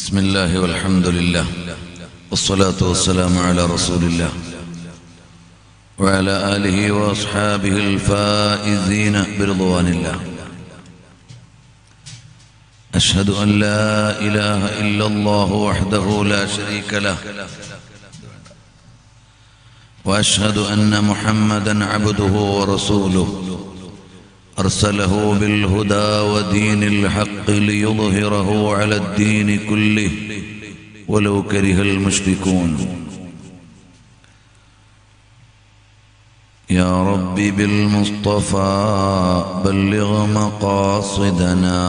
بسم الله والحمد لله والصلاة والسلام على رسول الله وعلى آله وأصحابه الفائزين برضوان الله. أشهد أن لا إله إلا الله وحده لا شريك له وأشهد أن محمدًا عبده ورسوله أرسله بالهدى ودين الحق ليظهره على الدين كله ولو كره المشركون. يا ربي بالمصطفى بلغ مقاصدنا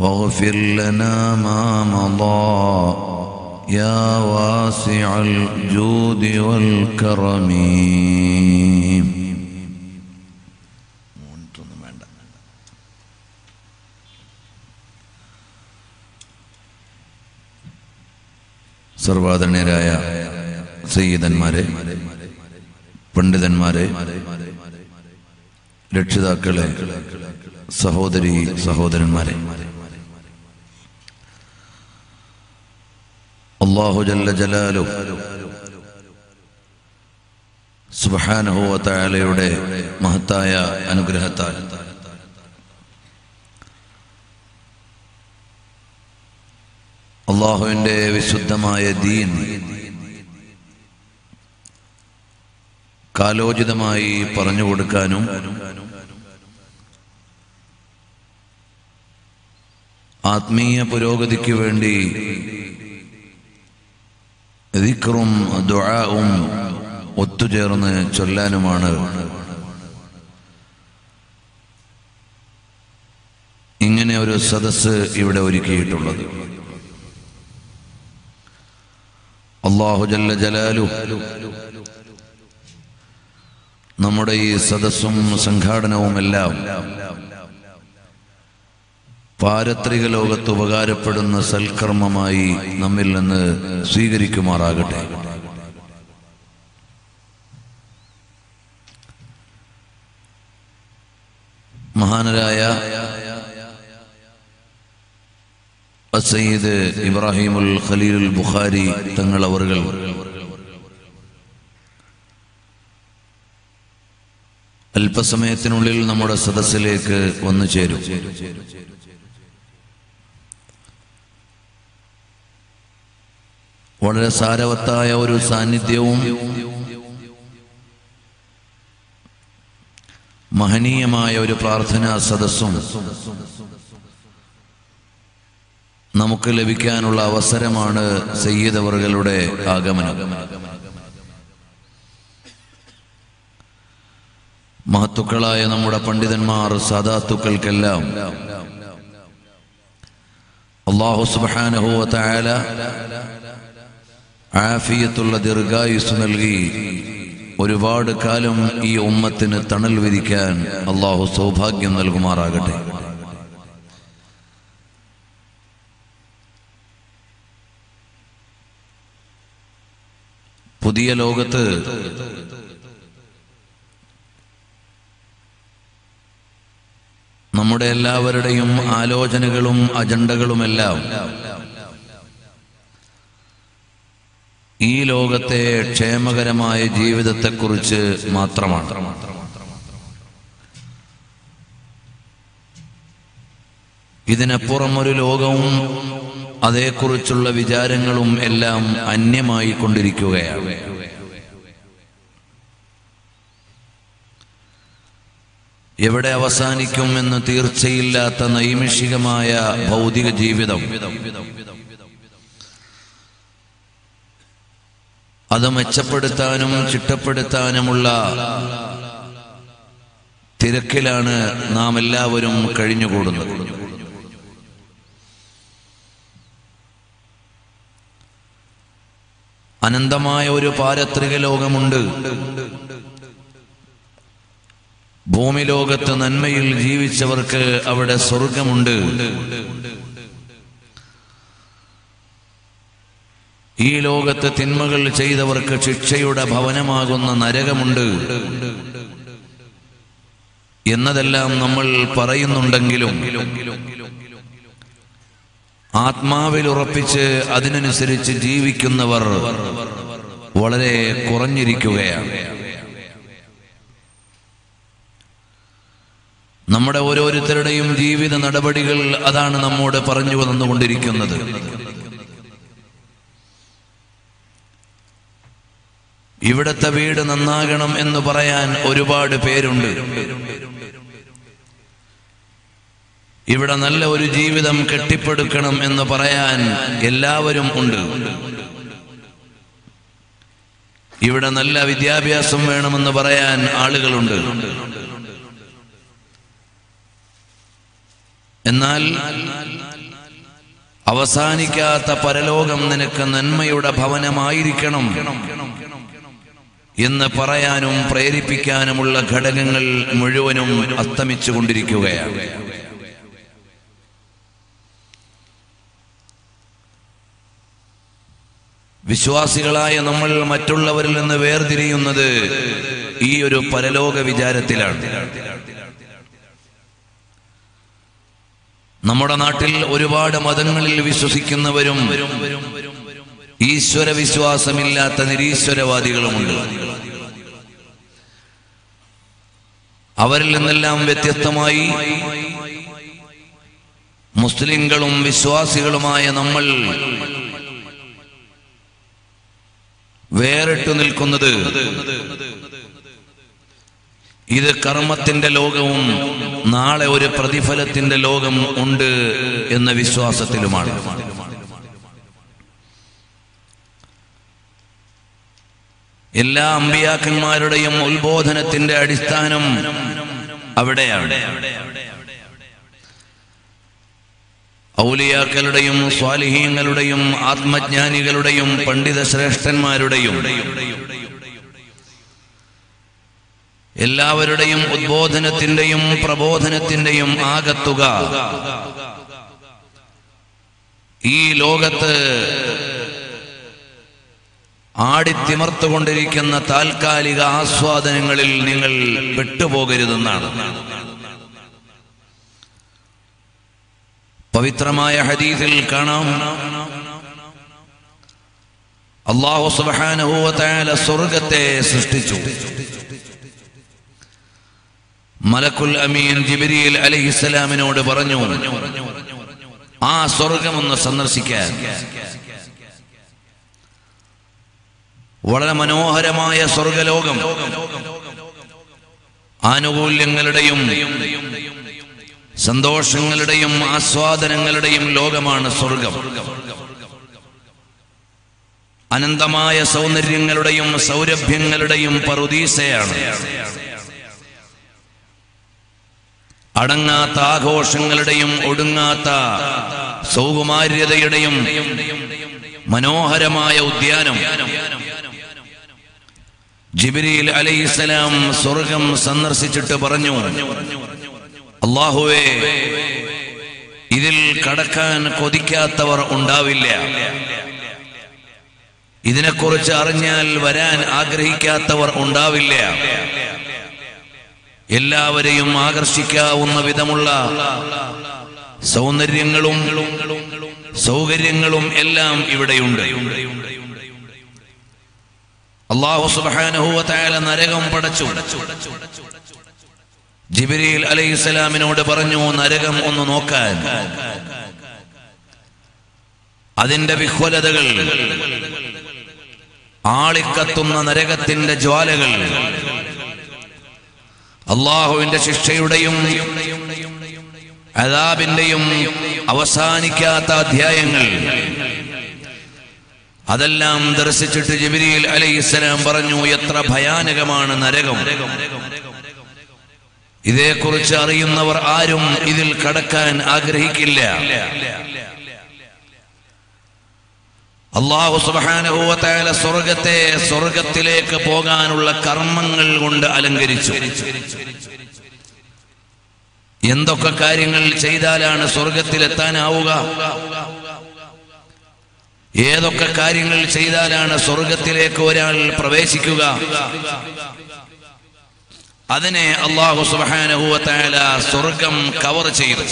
واغفر لنا ما مضى يا واسع الجود والكرم. സർവാദരണീയരായ സയ്യിദന്മാരെ, പണ്ഡിതന്മാരെ, രക്ഷിതാക്കളെ, സഹോദരി സഹോദരന്മാരെ, അല്ലാഹു ജല്ല ജലാലുഹു സുബ്ഹാനഹു വ തആലയുടെ മഹത്തായ അനുഗ്രഹത്താൽ അള്ളാഹുവിൻ്റെ വിശുദ്ധമായ ദീൻ കാലോചിതമായി പറഞ്ഞു കൊടുക്കാനും ആത്മീയ പുരോഗതിക്ക് വേണ്ടി ദിക്റും ദുആഉം ഒത്തുചേർന്ന് ചൊല്ലാനുമാണ് ഇങ്ങനെ ഒരു സദസ്സ് ഇവിടെ ഒരുക്കിയിട്ടുള്ളത്. അല്ലാഹു ജല്ല ജലാലുഹു നമ്മുടെ ഈ സദസ്സും സംഘാടനവും എല്ലാം പാരത്രിക ലോകത്ത് ഉപകാരപ്പെടുന്ന സൽക്കർമ്മമായി നമ്മിൽ നിന്ന് സ്വീകരിക്കുമാറാകട്ടെ. മഹാനരായ സയ്യിദ് ഇബ്രാഹിമുൽ ഖലീലുൽ ബുഖാരി തങ്ങൾ അവർകൾ അല്പസമയത്തിനുള്ളിൽ നമ്മുടെ സദസ്സിലേക്ക് വന്നു ചേരും. വളരെ സാരവത്തായ ഒരു സാന്നിധ്യവും മഹനീയമായ ഒരു പ്രാർത്ഥനാ സദസ്സും നമുക്ക് ലഭിക്കാനുള്ള അവസരമാണ് സയ്യിദ് അവർകളുടെ ആഗമനം. മഹത്തുക്കളായ നമ്മുടെ പണ്ഡിതന്മാർ സാദാത്തുക്കൾക്കെല്ലാം അല്ലാഹു സുബ്ഹാനഹു വ തആല ആഫിയത്തുള്ള ദീർഘായുസ് നൽകി ഒരുപാട് കാലം ഈ ഉമ്മത്തിന് തണൽ വിരിക്കാൻ അല്ലാഹു സൗഭാഗ്യം നൽകുമാറാകട്ടെ. പുതിയ ലോകത്ത് നമ്മുടെ എല്ലാവരുടെയും ആലോചനകളും അജണ്ടകളുമെല്ലാം ഈ ലോകത്തെ ക്ഷേമകരമായ ജീവിതത്തെക്കുറിച്ച് മാത്രമാണ്. ഇതിനപ്പുറം ഒരു ലോകവും അതേക്കുറിച്ചുള്ള വിചാരങ്ങളും എല്ലാം അന്യമായി കൊണ്ടിരിക്കുകയാണ്. എവിടെ അവസാനിക്കും എന്ന് തീർച്ചയില്ലാത്ത നൈമിഷികമായ ഭൗതിക ജീവിതം അത് മെച്ചപ്പെടുത്താനും ചിട്ടപ്പെടുത്താനുമുള്ള തിരക്കിലാണ് നാം എല്ലാവരും കഴിഞ്ഞുകൂടുന്നത്. അനന്തമായ ഒരു പാരത്രിക ലോകമുണ്ട്. ഭൂമി ലോകത്ത് നന്മയിൽ ജീവിച്ചവർക്ക് അവിടെ സ്വർഗമുണ്ട്. ഈ ലോകത്ത് തിന്മകൾ ചെയ്തവർക്ക് ശിക്ഷയുടെ ഭവനമാകുന്ന നരകമുണ്ട് എന്നതെല്ലാം നമ്മൾ പറയുന്നുണ്ടെങ്കിലും ആത്മാവിൽ ഉറപ്പിച്ച് അതിനനുസരിച്ച് ജീവിക്കുന്നവർ വളരെ കുറഞ്ഞിരിക്കുകയാണ്. നമ്മുടെ ഓരോരുത്തരുടെയും ജീവിത നടപടികൾ അതാണ് നമ്മോട് പറഞ്ഞു വന്നുകൊണ്ടിരിക്കുന്നത്. ഇവിടത്തെ വീട് നന്നാകണം എന്ന് പറയാൻ ഒരുപാട് പേരുണ്ട്. ഇവിടെ നല്ല ഒരു ജീവിതം കെട്ടിപ്പടുക്കണം എന്ന് പറയാൻ എല്ലാവരും ഉണ്ട്. ഇവിടെ നല്ല വിദ്യാഭ്യാസം വേണമെന്ന് പറയാൻ ആളുകളുണ്ട്. എന്നാൽ അവസാനിക്കാത്ത പരലോകം നിനക്ക് നന്മയുടെ ഭവനമായിരിക്കണം എന്ന് പറയാനും പ്രേരിപ്പിക്കാനുമുള്ള ഘടകങ്ങൾ മുഴുവനും അസ്തമിച്ചു കൊണ്ടിരിക്കുകയാണ്. വിശ്വാസികളായ നമ്മൾ മറ്റുള്ളവരിൽ നിന്ന് വേർതിരിയുന്നത് ഈ ഒരു പരലോക വിചാരത്തിലാണ്. നമ്മുടെ നാട്ടിൽ ഒരുപാട് മതങ്ങളിൽ വിശ്വസിക്കുന്നവരും ഈശ്വര വിശ്വാസമില്ലാത്ത നിരീശ്വരവാദികളുമുണ്ട്. അവരിൽ നിന്നെല്ലാം വ്യത്യസ്തമായി മുസ്ലിങ്ങളും വിശ്വാസികളുമായ നമ്മൾ വേറിട്ടു നിൽക്കുന്നത് ഇത് കർമ്മത്തിന്റെ ലോകവും നാളെ ഒരു പ്രതിഫലത്തിന്റെ ലോകം ഉണ്ട് എന്ന വിശ്വാസത്തിലുമാണ്. എല്ലാ അമ്പിയാക്കന്മാരുടെയും ഉത്ബോധനത്തിന്റെ അടിസ്ഥാനം അവിടെയാണ്. ഔലിയാക്കളുടെയും സ്വാലിഹീങ്ങളുടെയും ആത്മജ്ഞാനികളുടെയും പണ്ഡിത ശ്രേഷ്ഠന്മാരുടെയും എല്ലാവരുടെയും ഉദ്ബോധനത്തിന്റെയും പ്രബോധനത്തിന്റെയും ആകത്തുക ഈ ലോകത്ത് ആടിത്തിമർത്തുകൊണ്ടിരിക്കുന്ന താൽക്കാലിക ആസ്വാദനങ്ങളിൽ നിങ്ങൾ പെട്ടുപോകരുതെന്നാണ്. പവിത്രമായ ഹദീസിൽ കാണാം, അല്ലാഹു സുബ്ഹാനഹു വ തആല സ്വർഗ്ഗത്തെ സൃഷ്ടിച്ചു. മലക്കുൽ അമീൻ ജിബ്രീൽ അലൈഹിസ്സലാമിനോട് പറഞ്ഞു, ആ സ്വർഗ്ഗം ഒന്ന് സന്ദർശിക്കാൻ. വളരെ മനോഹരമായ സ്വർഗ്ഗലോകം, ആനുകൂല്യങ്ങളുടെയും സന്തോഷങ്ങളുടെയും ആസ്വാദനങ്ങളുടെയും ലോകമാണ് സ്വർഗം. അനന്തമായ സൗന്ദര്യങ്ങളുടെയും സൗരഭ്യങ്ങളുടെയും പറുദീസയാണ്. അടങ്ങാത്ത ആഘോഷങ്ങളുടെയും ഒടുങ്ങാത്ത സൗകുമാര്യതയുടെയും മനോഹരമായ ഉദ്യാനം. ജിബ്രീൽ അലൈഹിസ്സലാം സ്വർഗം സന്ദർശിച്ചിട്ട് പറഞ്ഞു, അല്ലാഹുവേ, ഇതിൽ കടക്കാൻ കൊതിക്കാത്തവർ ഉണ്ടാവില്ല. ഇതിനെക്കുറിച്ച് അറിഞ്ഞാൽ വരാൻ ആഗ്രഹിക്കാത്തവർ ഉണ്ടാവില്ല. എല്ലാവരെയും ആകർഷിക്കാവുന്ന വിധമുള്ള സൗന്ദര്യങ്ങളും സൗകര്യങ്ങളും എല്ലാം ഇവിടെയുണ്ട്. അല്ലാഹു സുബ്ഹാനഹു വ തആല നരകം പടച്ചു. ജിബ്രീൽ അലൈഹിസ്സലാമിനോട് പറഞ്ഞു, നരകം ഒന്ന് നോക്കാൻ, അതിന്റെ വിഹ്വലതകൾ, ആളിക്കത്തുന്ന നരകത്തിന്റെ ജ്വാലകൾ, അല്ലാഹുവിന്റെ ശിക്ഷയുടെയും അദാബിന്റെയും അവസാനിക്കാത്ത അധ്യായങ്ങൾ, അതെല്ലാം ദർശിച്ചിട്ട് ജിബ്രീൽ അലൈഹിസ്സലാം പറഞ്ഞു, എത്ര ഭയാനകമാണ് നരകം. ഇതേക്കുറിച്ച് അറിയുന്നവർ ആരും ഇതിൽ കടക്കാൻ ആഗ്രഹിക്കില്ല. അല്ലാഹു സുബ്ഹാനഹു വ തആല സ്വർഗ്ഗത്തെ സ്വർഗ്ഗത്തിലേക്ക് പോകാനുള്ള കർമ്മങ്ങൾ കൊണ്ട് അലങ്കരിച്ചു. എന്തൊക്കെ കാര്യങ്ങൾ ചെയ്താലാണ് സ്വർഗ്ഗത്തിലെത്താനാവുക, ഏതൊക്കെ കാര്യങ്ങൾ ചെയ്താലാണ് സ്വർഗ്ഗത്തിലേക്ക് ഒരാൾ പ്രവേശിക്കുക, അതിനെ അല്ലാഹു സുബ്ഹാനഹു വ തആല സ്വർഗ്ഗം കവർ ചെയ്തു.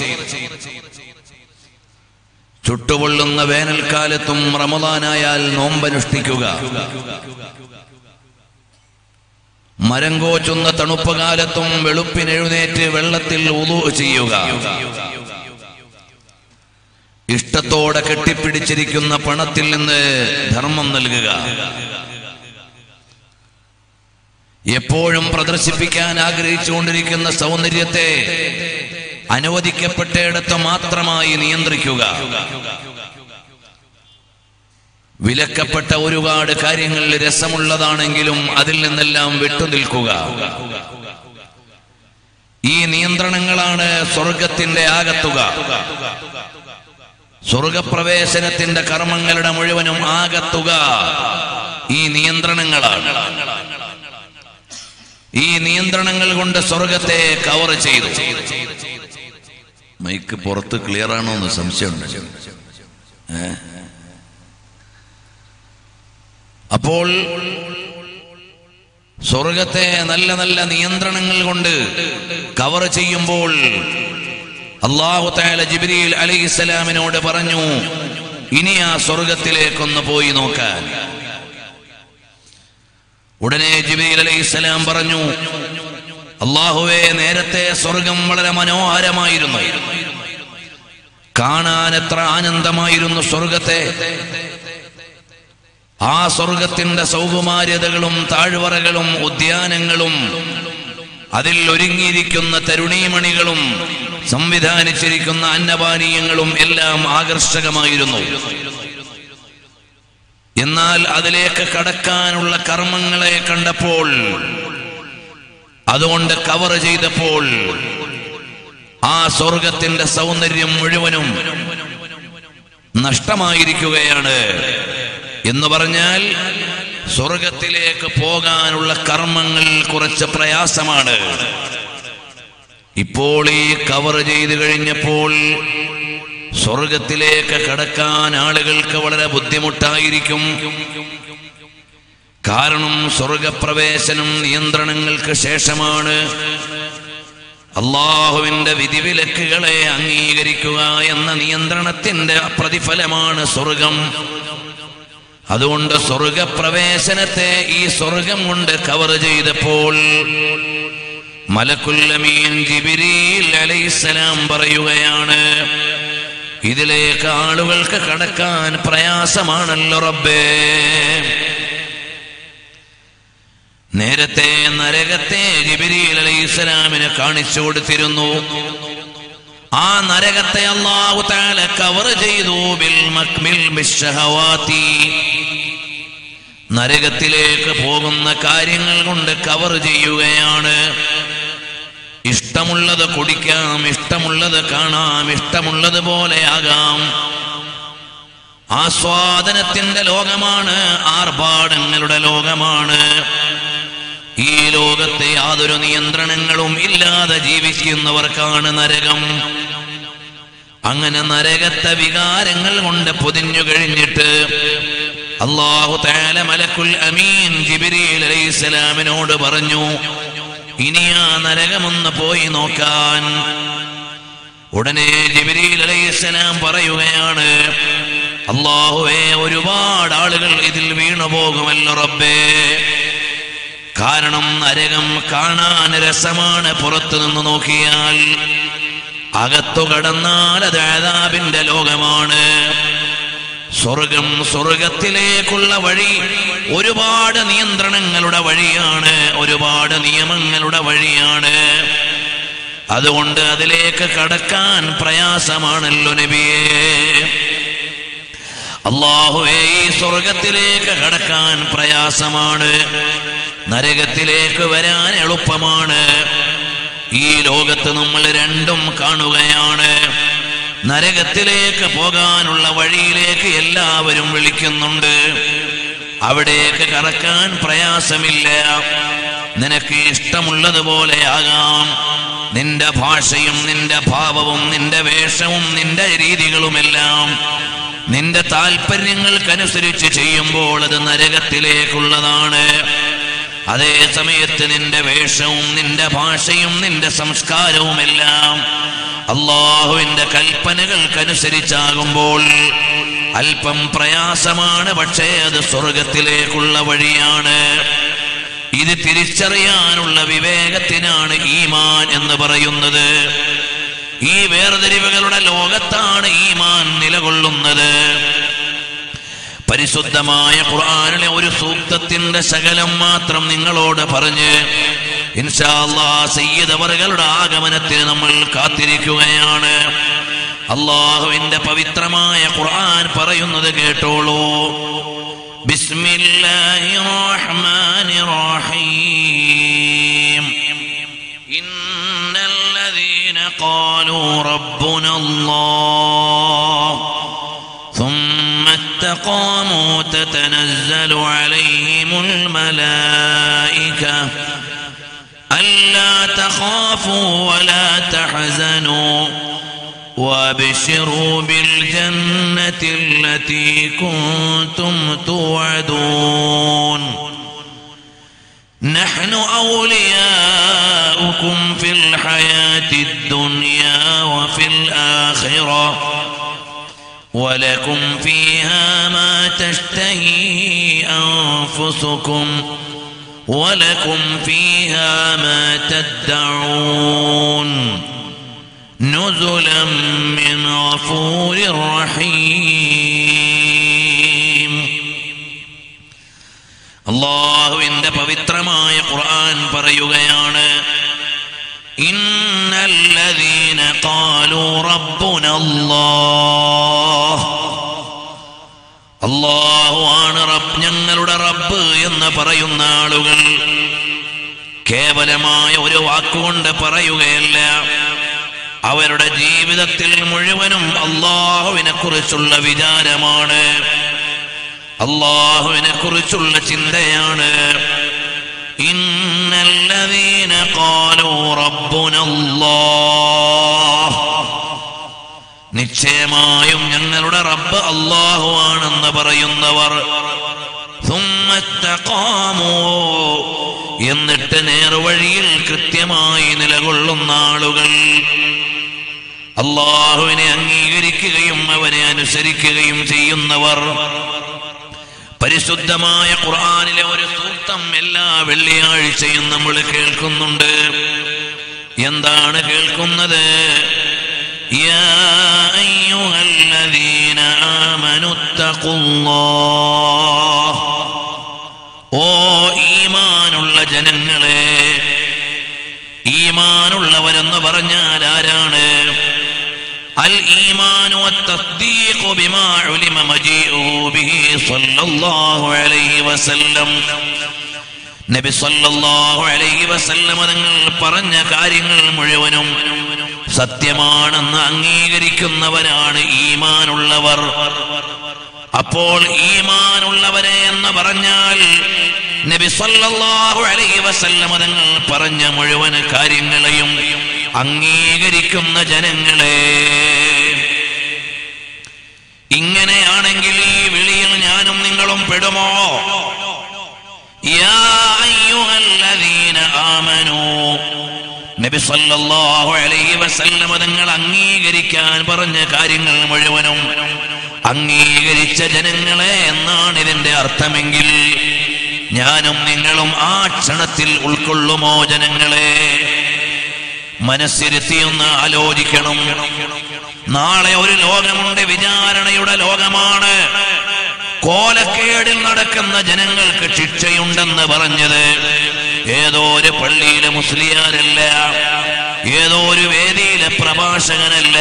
ചുട്ടുപൊള്ളുന്ന വേനൽക്കാലത്തും റമദാനായാൽ നോമ്പനുഷ്ഠിക്കുക. മരം കോച്ചുന്ന തണുപ്പ് കാലത്തും വെളുപ്പിനെഴുന്നേറ്റ് വെള്ളത്തിൽ വുളു ചെയ്യുക. ഇഷ്ടത്തോടെ കെട്ടിപ്പിടിച്ചിരിക്കുന്ന പണത്തിൽ നിന്ന് ധർമ്മം നൽകുക. എപ്പോഴും പ്രദർശിപ്പിക്കാൻ ആഗ്രഹിച്ചുകൊണ്ടിരിക്കുന്ന സൗന്ദര്യത്തെ അനുവദിക്കപ്പെട്ടയിടത്ത് മാത്രമായി നിയന്ത്രിക്കുക. വിലക്കപ്പെട്ട ഒരുപാട് കാര്യങ്ങൾ രസമുള്ളതാണെങ്കിലും അതിൽ നിന്നെല്ലാം വിട്ടുനിൽക്കുക. ഈ നിയന്ത്രണങ്ങളാണ് സ്വർഗത്തിന്റെ ആകത്തുക. സ്വർഗപ്രവേശനത്തിന്റെ കർമ്മങ്ങളുടെ മുഴുവനും ആകത്തുക ഈ നിയന്ത്രണങ്ങളാണ്. ഈ നിയന്ത്രണങ്ങൾ കൊണ്ട് സ്വർഗത്തെ കവർ ചെയ്തു. മൈക്ക് പുറത്ത് ക്ലിയർ ആണോ എന്ന് സംശയമുണ്ട്. അപ്പോൾ സ്വർഗത്തെ നല്ല നല്ല നിയന്ത്രണങ്ങൾ കൊണ്ട് കവർ ചെയ്യുമ്പോൾ അല്ലാഹു തആല ജിബ്രീൽ അലൈഹിസ്സലാമിനോട് പറഞ്ഞു, ഇനി ആ സ്വർഗത്തിലേക്കൊന്ന് പോയി നോക്കാൻ. ഉടനെ ജിബ്രീൽ അലൈഹിസ്സലാം പറഞ്ഞു, അല്ലാഹുവേ, നേരത്തെ സ്വർഗം വളരെ മനോഹരമായിരുന്നു, കാണാൻ എത്ര ആനന്ദമായിരുന്നു സ്വർഗത്തെ. ആ സ്വർഗത്തിന്റെ സൗകുമാര്യതകളും താഴ്വരകളും ഉദ്യാനങ്ങളും അതിൽ ഒരുങ്ങിയിരിക്കുന്ന തരുണീമണികളും സംവിധാനിച്ചിരിക്കുന്ന അന്നപാനീയങ്ങളും എല്ലാം ആകർഷകമായിരുന്നു. എന്നാൽ അതിലേക്ക് കടക്കാനുള്ള കർമ്മങ്ങളെ കണ്ടപ്പോൾ, അതുകൊണ്ട് കവർ ചെയ്തപ്പോൾ, ആ സ്വർഗത്തിന്റെ സൗന്ദര്യം മുഴുവനും നഷ്ടമായിരിക്കുകയാണ്. എന്ന് പറഞ്ഞാൽ സ്വർഗത്തിലേക്ക് പോകാനുള്ള കർമ്മങ്ങൾ കുറച്ച് പ്രയാസമാണ്. ഇപ്പോൾ ഈ കവർ ചെയ്ത് കഴിഞ്ഞപ്പോൾ സ്വർഗത്തിലേക്ക് കടക്കാൻ ആളുകൾക്ക് വളരെ ബുദ്ധിമുട്ടായിരിക്കും. കാരണം സ്വർഗപ്രവേശനം നിയന്ത്രണങ്ങൾക്ക് ശേഷമാണ്. അള്ളാഹുവിന്റെ വിധിവിലക്കുകളെ അംഗീകരിക്കുക എന്ന നിയന്ത്രണത്തിന്റെ പ്രതിഫലമാണ് സ്വർഗം. അതുകൊണ്ട് സ്വർഗപ്രവേശനത്തെ ഈ സ്വർഗം കൊണ്ട് കവർ ചെയ്തപ്പോൾ മലക്കുൽ അമീൻ ജിബ്രീൽ അലൈഹിസ്സലാം പറയുകയാണ്, ഇതിലേക്ക് ആളുകൾക്ക് കടക്കാൻ പ്രയാസമാണല്ലോ റബ്ബേ. നേരത്തെ നരകത്തെ ജിബ്രീൽ അലൈഹിസ്സലാമിനെ കാണിച്ചു കൊടുത്തിരുന്നു. ആ നരകത്തെ അല്ലാഹു തആല കവർ ചെയ്തു. നരകത്തിലേക്ക് പോകുന്ന കാര്യങ്ങൾ കൊണ്ട് കവർ ചെയ്യുകയാണ്. ഇഷ്ടമുള്ളത് കുടിക്കാം, ഇഷ്ടമുള്ളത് കാണാം, ഇഷ്ടമുള്ളത് പോലെ ആകാം. ആസ്വാദനത്തിന്റെ ലോകമാണ്, ആർഭാടങ്ങളുടെ ലോകമാണ്. ഈ ലോകത്തെ യാതൊരു നിയന്ത്രണങ്ങളും ഇല്ലാതെ ജീവിക്കുന്നവർക്കാണ് നരകം. അങ്ങനെ നരകത്തെ വികാരങ്ങൾ കൊണ്ട് പൊതിഞ്ഞു കഴിഞ്ഞിട്ട് അല്ലാഹു തആല മലക്കുൽ അമീൻ ജിബ്രീൽ അലൈഹിസ്സലാമിനോട് പറഞ്ഞു, ഇനി ആ നരകമൊന്ന് പോയി നോക്കാൻ. ഉടനെ ജിബ്രീൽ അലൈഹിസ്സലാം പറയുകയാണ്, അല്ലാഹുവേ, ഒരുപാട് ആളുകൾ ഇതിൽ വീണു പോകുമല്ലോ റബ്ബേ. കാരണം നരകം കാണാൻ രസമാണ്, പുറത്തു നിന്ന് നോക്കിയാൽ. അകത്തു കടന്നാൽ അത് അദാബിന്റെ ലോകമാണ്. സ്വർഗം സ്വർഗത്തിലേക്കുള്ള വഴി ഒരുപാട് നിയന്ത്രണങ്ങളുടെ വഴിയാണ്, ഒരുപാട് നിയമങ്ങളുടെ വഴിയാണ്. അതുകൊണ്ട് അതിലേക്ക് കടക്കാൻ പ്രയാസമാണല്ലോ നബിയേ. അല്ലാഹുവേ, ഈ സ്വർഗത്തിലേക്ക് കടക്കാൻ പ്രയാസമാണ്, നരകത്തിലേക്ക് വരാൻ എളുപ്പമാണ്. ഈ ലോകത്ത് നമ്മൾ രണ്ടും കാണുകയാണ്. നരകത്തിലേക്ക് പോകാനുള്ള വഴിയിലേക്ക് എല്ലാവരും വിളിക്കുന്നുണ്ട്. അവിടേക്ക് കടക്കാൻ പ്രയാസമില്ല. നിനക്ക് ഇഷ്ടമുള്ളതുപോലെ ആകാം. നിന്റെ ഭാഷയും നിന്റെ ഭാവവും നിന്റെ വേഷവും നിന്റെ രീതികളുമെല്ലാം നിന്റെ താല്പര്യങ്ങൾക്കനുസരിച്ച് ചെയ്യുമ്പോൾ അത് നരകത്തിലേക്കുള്ളതാണ്. അതേ സമയത്ത് നിന്റെ വേഷവും നിന്റെ ഭാഷയും നിന്റെ സംസ്കാരവുമെല്ലാം അല്ലാഹുവിന്റെ കൽപ്പനകൾക്കനുസരിച്ചാകുമ്പോൾ അല്പം പ്രയാസമാണ്, പക്ഷേ അത് സ്വർഗത്തിലേക്കുള്ള വഴിയാണ്. ഇത് തിരിച്ചറിയാനുള്ള വിവേകത്തിനാണ് ഈമാൻ എന്ന് പറയുന്നത്. ഈ വേർതിരിവുകളുടെ ലോകത്താണ് ഈമാൻ നിലകൊള്ളുന്നത്. പരിശുദ്ധമായ ഖുർആനിലെ ഒരു സൂക്തത്തിന്റെ ശകലം മാത്രം നിങ്ങളോട് പറഞ്ഞ് ഇൻഷാ അല്ലാഹ് സയ്യിദ് അവറുകളുടെ ആഗമനത്തിന് നമ്മൾ കാത്തിരിക്കുകയാണ്. അല്ലാഹുവിന്റെ പവിത്രമായ ഖുർആൻ പറയുന്നത് കേട്ടോളൂ. ബിസ്മില്ലാഹിർ റഹ്മാനിർ റഹീം. ഇന്നല്ലദീന ഖാലൂ റബ്ബുനല്ലാഹ് قاموا تتنزل عليهم الملائكة ألا تخافوا ولا تحزنوا وابشروا بالجنة التي كنتم توعدون نحن أولياؤكم في الحياة الدنيا وفي الآخرة ولكم فيها ما تشتهي أنفسكم ولكم فيها ما تدعون نزلا من غفور رحيم. الله إن بابتر ما القرآن بريغيان إن الذين قالوا ربنا الله അല്ലാഹുവാണ് റബ്ബ്, ഞങ്ങളുടെ റബ്ബ് എന്ന് പറയുന്ന ആളുകൾ കേവലമായ ഒരു വാക്കുകൊണ്ട് പറയുകയല്ല, അവരുടെ ജീവിതത്തിൽ മുഴുവനും അല്ലാഹുവിനെ കുറിച്ചുള്ള വിചാരമാണ്, അല്ലാഹുവിനെ കുറിച്ചുള്ള ചിന്തയാണ്. إن الذين قالوا ربنا الله നിശ്ചയമായും ഞങ്ങളുടെ റബ്ബ് അല്ലാഹുവാണെന്ന് പറയുന്നവർ ثم استقاموا എന്നിട്ട് നേർവഴിയിൽ കൃത്യമായി നിലകൊള്ളുന്ന ആളുകൾ അല്ലാഹുവിനെ അംഗീകരിക്കുകയും അവനെ അനുസരിക്കുകയും ചെയ്യുന്നവർ. പരിശുദ്ധമായ ഖുർആനിലെ ഒരു സൂക്തം എല്ലാ വെള്ളിയാഴ്ചയും നമ്മൾ കേൾക്കുന്നുണ്ട്. എന്താണ് കേൾക്കുന്നത്? യാ അയ്യുഹല്ലദീന ആമനുത്തഖുല്ലാഹ്, ഓ ഈമാനുള്ള ജനങ്ങളെ. ഈമാനുള്ളവരെന്ന് പറഞ്ഞാൽ ആരാണ്? الإيمان والتصديق بما علم مجيئه به صلى الله عليه وسلم نبي صلى الله عليه وسلم تنقل പറഞ്ഞ കാര്യങ്ങൾ മുഴുവനും സത്യമാണെന്ന് അംഗീകരിക്കുന്നവരാണ് ഈമാനുള്ളവർ. അപ്പോൾ ഈമാനുള്ളവരെ എന്ന് പറഞ്ഞാൽ നബി സല്ലല്ലാഹു അലൈഹി വസല്ലം തങ്ങൾ പറഞ്ഞ മുഴുവൻ കാര്യങ്ങളെയും അംഗീകരിക്കുന്ന ജനങ്ങളെ. ഇങ്ങനെയാണെങ്കിൽ ഈ വിളിയിൽ ഞാനും നിങ്ങളും പെടുമോ? യാ അയ്യുഹല്ലദീന ആമനൂ, നബി സല്ലല്ലാഹു അലൈഹി വസല്ലം തങ്ങൾ അംഗീകരിക്കാൻ പറഞ്ഞ കാര്യങ്ങൾ മുഴുവനും അംഗീകരിച്ച ജനങ്ങളെ എന്നാണ് ഇതിന്റെ അർത്ഥമെങ്കിൽ ഞാനും നിങ്ങളും ആ ക്ഷണത്തിൽ ഉൾക്കൊള്ളുമോ ജനങ്ങളെ? മനസ്സിരുത്തിയൊന്ന് ആലോചിക്കണം. നാളെ ഒരു ലോകമുണ്ട്, വിചാരണയുടെ ലോകമാണ്. കോലക്കേടിൽ നടക്കുന്ന ജനങ്ങൾക്ക് ശിക്ഷയുണ്ടെന്ന് പറഞ്ഞത് ഏതോ ഒരു പള്ളിയിലെ മുസ്ലിയാരല്ല, ഏതോ ഒരു വേദിയിലെ പ്രഭാഷകനല്ല,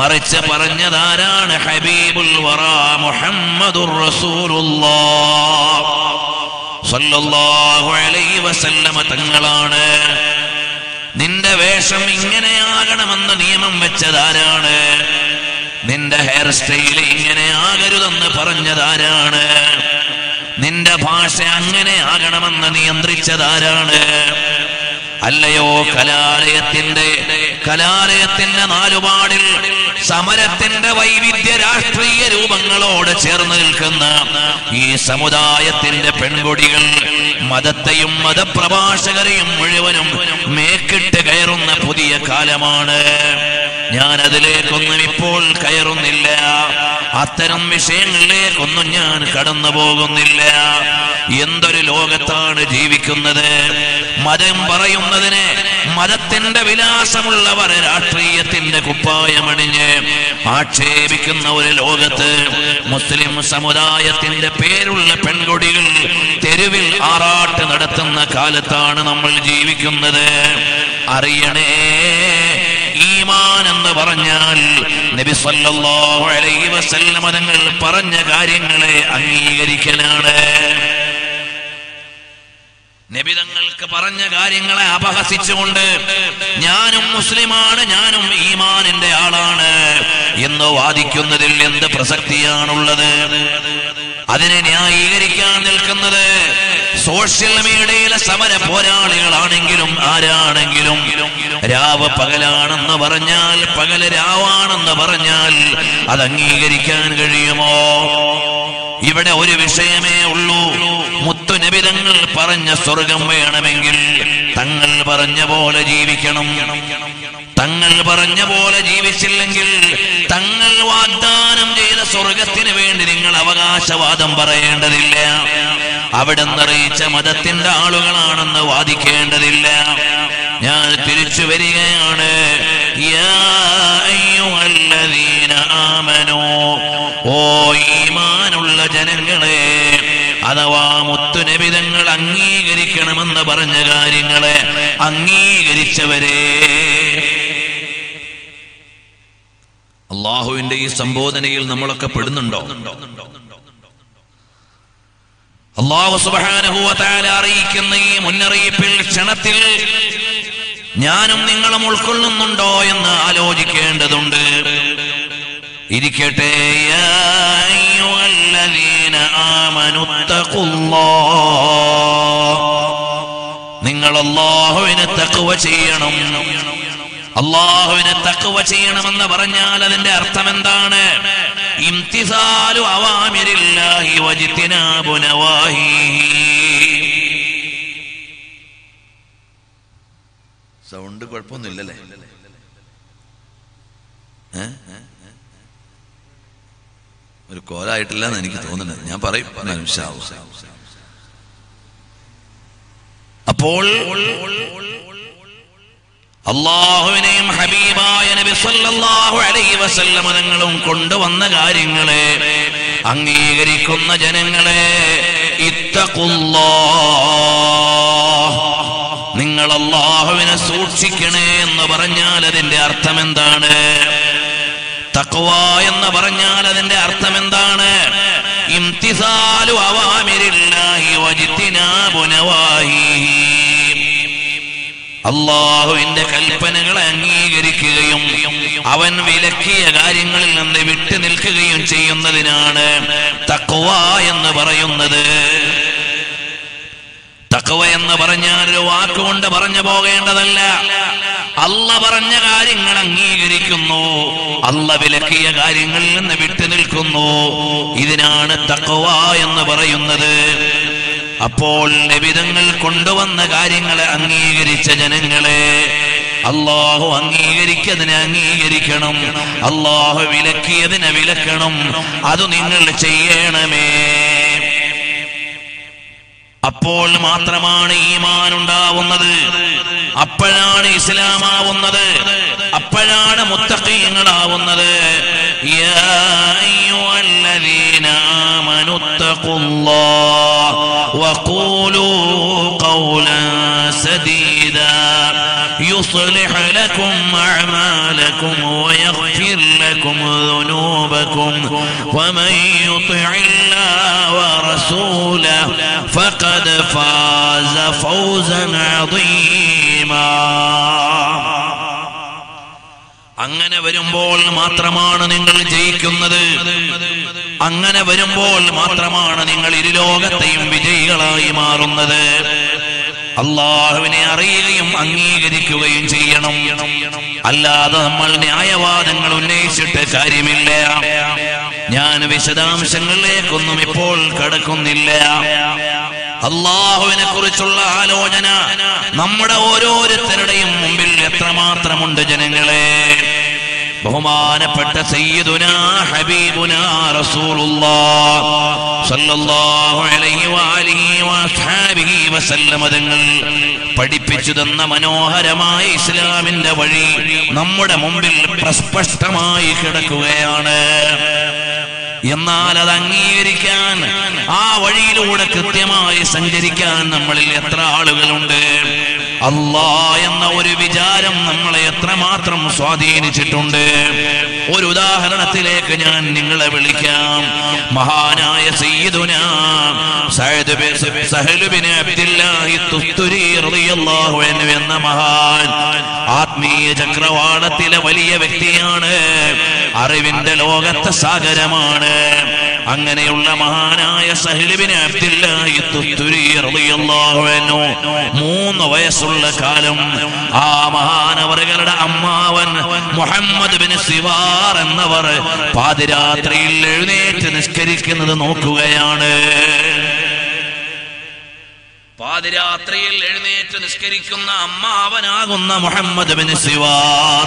മറിച്ച് പറഞ്ഞതാരാണ്? ഹബീബുൽ വറാ മുഹമ്മദുർ റസൂലുള്ളാഹ് സല്ലല്ലാഹു അലൈഹി വസല്ലം തങ്ങളാണ്. നിന്റെ വേഷം ഇങ്ങനെയാകണമെന്ന് നിയമം വെച്ചതാരാണ്? നിന്റെ ഹെയർ സ്റ്റൈൽ ഇങ്ങനെ ആകരുതെന്ന് പറഞ്ഞതാരാണ്? നിന്റെ ഭാഷ അങ്ങനെ ആകണമെന്ന് നിയന്ത്രിച്ചതാരാണ്? അല്ലയോ കലാലയത്തിന്റെ നാലുപാടിൽ സമരത്തിന്റെ വൈവിധ്യ രാഷ്ട്രീയ രൂപങ്ങളോട് ചേർന്ന് നിൽക്കുന്ന ഈ സമുദായത്തിന്റെ പെൺകുടികൾ മതത്തെയും മതപ്രഭാഷകരെയും മുഴുവനും മേക്കിട്ട് കയറുന്ന പുതിയ കാലമാണ്. ഞാൻ അതിലേക്കൊന്നും ഇപ്പോൾ കയറുന്നില്ല. അത്തരം വിഷയങ്ങളിലേക്കൊന്നും ഞാൻ കടന്നു പോകുന്നില്ല. എന്തൊരു ലോകത്താണ് ജീവിക്കുന്നത്! മതം പറയുന്നതിന് മതത്തിന്റെ വിലാസമുള്ളവർ രാഷ്ട്രീയത്തിന്റെ കുപ്പായമണിഞ്ഞ് ആക്ഷേപിക്കുന്ന ഒരു ലോകത്ത് മുസ്ലിം സമുദായത്തിന്റെ പേരുള്ള പെൺകുട്ടികൾ തെരുവിൽ ആറാട്ട് നടത്തുന്ന കാലത്താണ് നമ്മൾ ജീവിക്കുന്നത്. അറിയണേ, ഈമാൻ എന്ന് പറഞ്ഞാൽ നബി സല്ലല്ലാഹു അലൈഹി വസല്ലം തങ്ങൾ പറഞ്ഞ കാര്യങ്ങളെ അംഗീകരിക്കലാണ്. നബി തങ്ങൾക്ക് പറഞ്ഞ കാര്യങ്ങളെ അപഹസിച്ചുകൊണ്ട് ഞാനും മുസ്ലിമാണ്, ഞാനും ഈമാനിന്റെ ആളാണ് എന്ന് വാദിക്കുന്നതിൽ എന്ത് പ്രസക്തിയാണുള്ളത്? അതിനെ ന്യായീകരിക്കാൻ നിൽക്കുന്നത് സോഷ്യൽ മീഡിയയിലെ സമര പോരാളികളാണെങ്കിലും ആരാണെങ്കിലും, രാവ് പകലാണെന്ന് പറഞ്ഞാൽ, പകല് രാവാണെന്ന് പറഞ്ഞാൽ അത് അംഗീകരിക്കാൻ കഴിയുമോ? ഇവിടെ ഒരു വിഷയമേ ഉള്ളൂ. മുത്തു നബി തങ്ങൾ പറഞ്ഞ സ്വർഗം വേണമെങ്കിൽ തങ്ങൾ പറഞ്ഞ പോലെ ജീവിക്കണം. തങ്ങൾ പറഞ്ഞ പോലെ ജീവിച്ചില്ലെങ്കിൽ തങ്ങൾ വാഗ്ദാനം ചെയ്ത സ്വർഗത്തിന് വേണ്ടി നിങ്ങൾ അവകാശവാദം പറയേണ്ടതില്ല. അവിടെ നിറയിച്ച മതത്തിന്റെ ആളുകളാണെന്ന് വാദിക്കേണ്ടതില്ല. ഞാൻ തിരിച്ചു വരികയാണ്. യാ അയ്യുഹല്ലദീന ആമനൂ, ഓ ഈമാനുള്ള ജനങ്ങളെ, അഥവാ മുത്തുനബി തങ്ങൾ അംഗീകരിക്കണമെന്ന് പറഞ്ഞ കാര്യങ്ങളെ അംഗീകരിച്ചവരെ. അള്ളാഹുവിന്റെ ഈ സംബോധനയിൽ നമ്മളൊക്കെ പെടുന്നുണ്ടോ? അല്ലാഹു സുബ്ഹാനഹു വ തആല അറിയിക്കുന്ന ഈ മുന്നറിയിപ്പിൽ ക്ഷണത്തിൽ ഞാനും നിങ്ങളും ഉൾക്കൊള്ളുന്നുണ്ടോ എന്ന് ആലോചിക്കേണ്ടതുണ്ട്. ഇരിക്കട്ടെ, യാ അയ്യുഹല്ലദീന ആമനു തഖുല്ലാഹ്, നിങ്ങൾ അല്ലാഹുവിനെ തഖ്വ ചെയ്യണം. അല്ലാഹുവിനെ തഖ്വ ചെയ്യണമെന്ന് പറഞ്ഞാൽ അതിന്റെ അർത്ഥം എന്താണ്? ഇംതിസാലു അവാമിരില്ലാഹി വജ്തിനാബു നവാഹിഹി. സൗണ്ട് കുഴപ്പമൊന്നുമില്ലല്ലേ? ഒരു കോലായിട്ടില്ല എന്ന് എനിക്ക് തോന്നുന്നത്. ഞാൻ പറയും. അപ്പോൾ അള്ളാഹുവിനെയും ഹബീബായ നബി സല്ലല്ലാഹു അലൈഹി വസല്ലം തങ്ങളും കൊണ്ടുവന്ന കാര്യങ്ങളെ അംഗീകരിക്കുന്ന ജനങ്ങളെ, ഇത്തഖുല്ലാഹ്, നിങ്ങൾ അള്ളാഹുവിനെ സൂക്ഷിക്കണേ എന്ന് പറഞ്ഞാൽ അതിന്റെ അർത്ഥം എന്താണ്? തഖ്വ എന്ന് പറഞ്ഞാൽ അതിന്റെ അർത്ഥം എന്താണ്? ഇംതിസാലു അവാമിരില്ലാഹി വജ്തിനാബു നവാഹിഹി. അള്ളാഹുവിന്റെ കൽപ്പനകളെ അംഗീകരിക്കുകയും അവൻ വിലക്കിയ കാര്യങ്ങളിൽ നിന്ന് വിട്ടു നിൽക്കുകയും ചെയ്യുന്നതിനാണ് തഖ്വ എന്ന് പറയുന്നത്. തഖ്വ എന്ന് പറഞ്ഞാൽ ഒരു വാക്കുകൊണ്ട് പറഞ്ഞു പോകേണ്ടതല്ല. അള്ളാഹ് പറഞ്ഞ കാര്യങ്ങൾ അംഗീകരിക്കുന്നു, അള്ളാഹ് വിലക്കിയ കാര്യങ്ങളിൽ നിന്ന് വിട്ടു നിൽക്കുന്നു. ഇതിനാണ് തഖ്വ എന്ന് പറയുന്നത്. അപ്പോൾ നബിതങ്ങൾ കൊണ്ടുവന്ന കാര്യങ്ങളെ അംഗീകരിച്ച ജനങ്ങളെ അള്ളാഹു അംഗീകരിക്കതിനെ അംഗീകരിക്കണം, അള്ളാഹു വിലക്കിയതിനെ വിലക്കണം. അത് നിങ്ങൾ ചെയ്യണമേ. അപ്പോൾ മാത്രമാണ് ഈമാൻ ഉണ്ടാവുന്നത്. അപ്പോഴാണ് ഇസ്ലാമാവുന്നത്. അപ്പോഴാണ് മുത്തഖീങ്ങളാവുന്നത്. യാ അയ്യുഹല്ലദീന ആമനുത്തഖുല്ലാഹ് വഖൂലൂ ഖൗലൻ സദീദാ യുസ്ലിഹ് ലക്കും അഅ്മാലക്കും വയഗ്ഫിർ ലക്കും ദുനൂബക്കും വമൻ യുതിഇല്ലാഹ വറസൂലഹു ഫഖദ് ഫാസ ഫൗസൻ അദീമാ. അങ്ങനെ വരുമ്പോൾ മാത്രമാണ് നിങ്ങൾ ജയിക്കുന്നത്. അങ്ങനെ വരുമ്പോൾ മാത്രമാണ് നിങ്ങൾ ഇരുലോകത്തെയും വിജയികളായി മാറുന്നത്. അള്ളാഹുവിനെ അറിയുകയും അംഗീകരിക്കുകയും ചെയ്യണം. അല്ലാതെ നമ്മൾ ന്യായവാദങ്ങൾ ഉന്നയിച്ചിട്ട് കാര്യമില്ല. ഞാൻ വിശദാംശങ്ങളിലേക്കൊന്നും ഇപ്പോൾ കടക്കുന്നില്ല. അള്ളാഹുവിനെ കുറിച്ചുള്ള ആലോചന നമ്മുടെ ഓരോരുത്തരുടെയും മുമ്പിൽ എത്രമാത്രമുണ്ട് ജനങ്ങളെ! ബഹുമാനപ്പെട്ട സയ്യിദുനാ ഹബീബുനാ റസൂലുള്ളാഹ് സല്ലല്ലാഹു അലൈഹി വഅലിഹി വഅസ്ഹാബിഹി വസല്ലമ തങ്ങൾ പഠിപ്പിച്ചു തന്ന മനോഹരമായ ഇസ്ലാമിന്റെ വഴി നമ്മുടെ മുമ്പിൽ പ്രസ്പഷ്ടമായി കിടക്കുകയാണ്. എന്നാൽ അത് അംഗീകരിക്കാൻ, ആ വഴിയിലൂടെ കൃത്യമായി സഞ്ചരിക്കാൻ നമ്മളിൽ എത്ര ആളുകളുണ്ട്? അല്ലാ എന്ന ഒരു വിചാരം നമ്മളെ എത്രമാത്രം സ്വാധീനിച്ചിട്ടുണ്ട്. ഒരു ഉദാഹരണത്തിലേക്ക് ഞാൻ നിങ്ങളെ വിളിക്കാം. മഹാനായ സയ്യിദുനാ സഅദ് ബിൻ സഹൽ ബിൻ അബ്ദില്ലാഹി തുസ്തുരി റളിയല്ലാഹു അൻഹു എന്ന മഹാൻ ആത്മീയ ചക്രവാളത്തിലെ വലിയ വ്യക്തിയാണ്. അറിവിന്റെ ലോകത്തെ സാഗരമാണ്. അങ്ങനെയുള്ള മഹാനായ സഹൽ ബിൻ അബ്ദില്ലാഹി തുസ്തുരി റളിയല്ലാഹു അൻഹു 3 വയസ്സുള്ള കാലം ആ മഹാനവറുകളുടെ അമ്മാവൻ മുഹമ്മദ് ബിൻ സിവാർ എന്നവർ പാതിരാത്രിയിൽ എഴുന്നേറ്റ് നിസ്കരിക്കുന്നത് നോക്കുകയാണ്. പാതിരാത്രിയിൽ എഴുന്നേറ്റ് നിസ്കരിക്കുന്ന അമ്മാവനാകുന്ന മുഹമ്മദ് ബിൻ സിവാർ,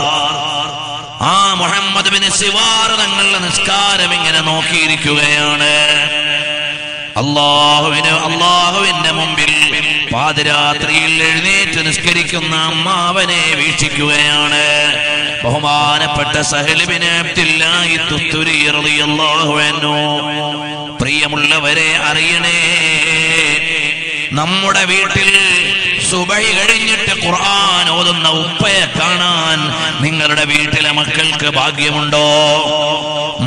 ആ മുഹമ്മദ് ബിൻ സിവാർ തങ്ങളുടെ നിസ്കാരം ഇങ്ങനെ നോക്കിയിരിക്കുകയാണ്. അള്ളാഹുവിന്റെ മുമ്പിൽ പാതിരാത്രിയിൽ എഴുന്നേറ്റ് നിസ്കരിക്കുന്ന അമ്മാവനെ വീക്ഷിക്കുകയാണ്. ബഹുമാനപ്പെട്ട സഹൽ ബിൻ അബ്ദില്ലാഹി തുസ്തുരി റളിയല്ലാഹു അൻഹു, പ്രിയമുള്ളവരെ അറിയണേ, നമ്മുടെ വീട്ടിൽ സുബഹി കഴിഞ്ഞിട്ട് ഖുർആൻ ഓതുന്ന ഉപ്പയെ കാണാൻ നിങ്ങളുടെ വീട്ടിലെ മക്കൾക്ക് ഭാഗ്യമുണ്ടോ?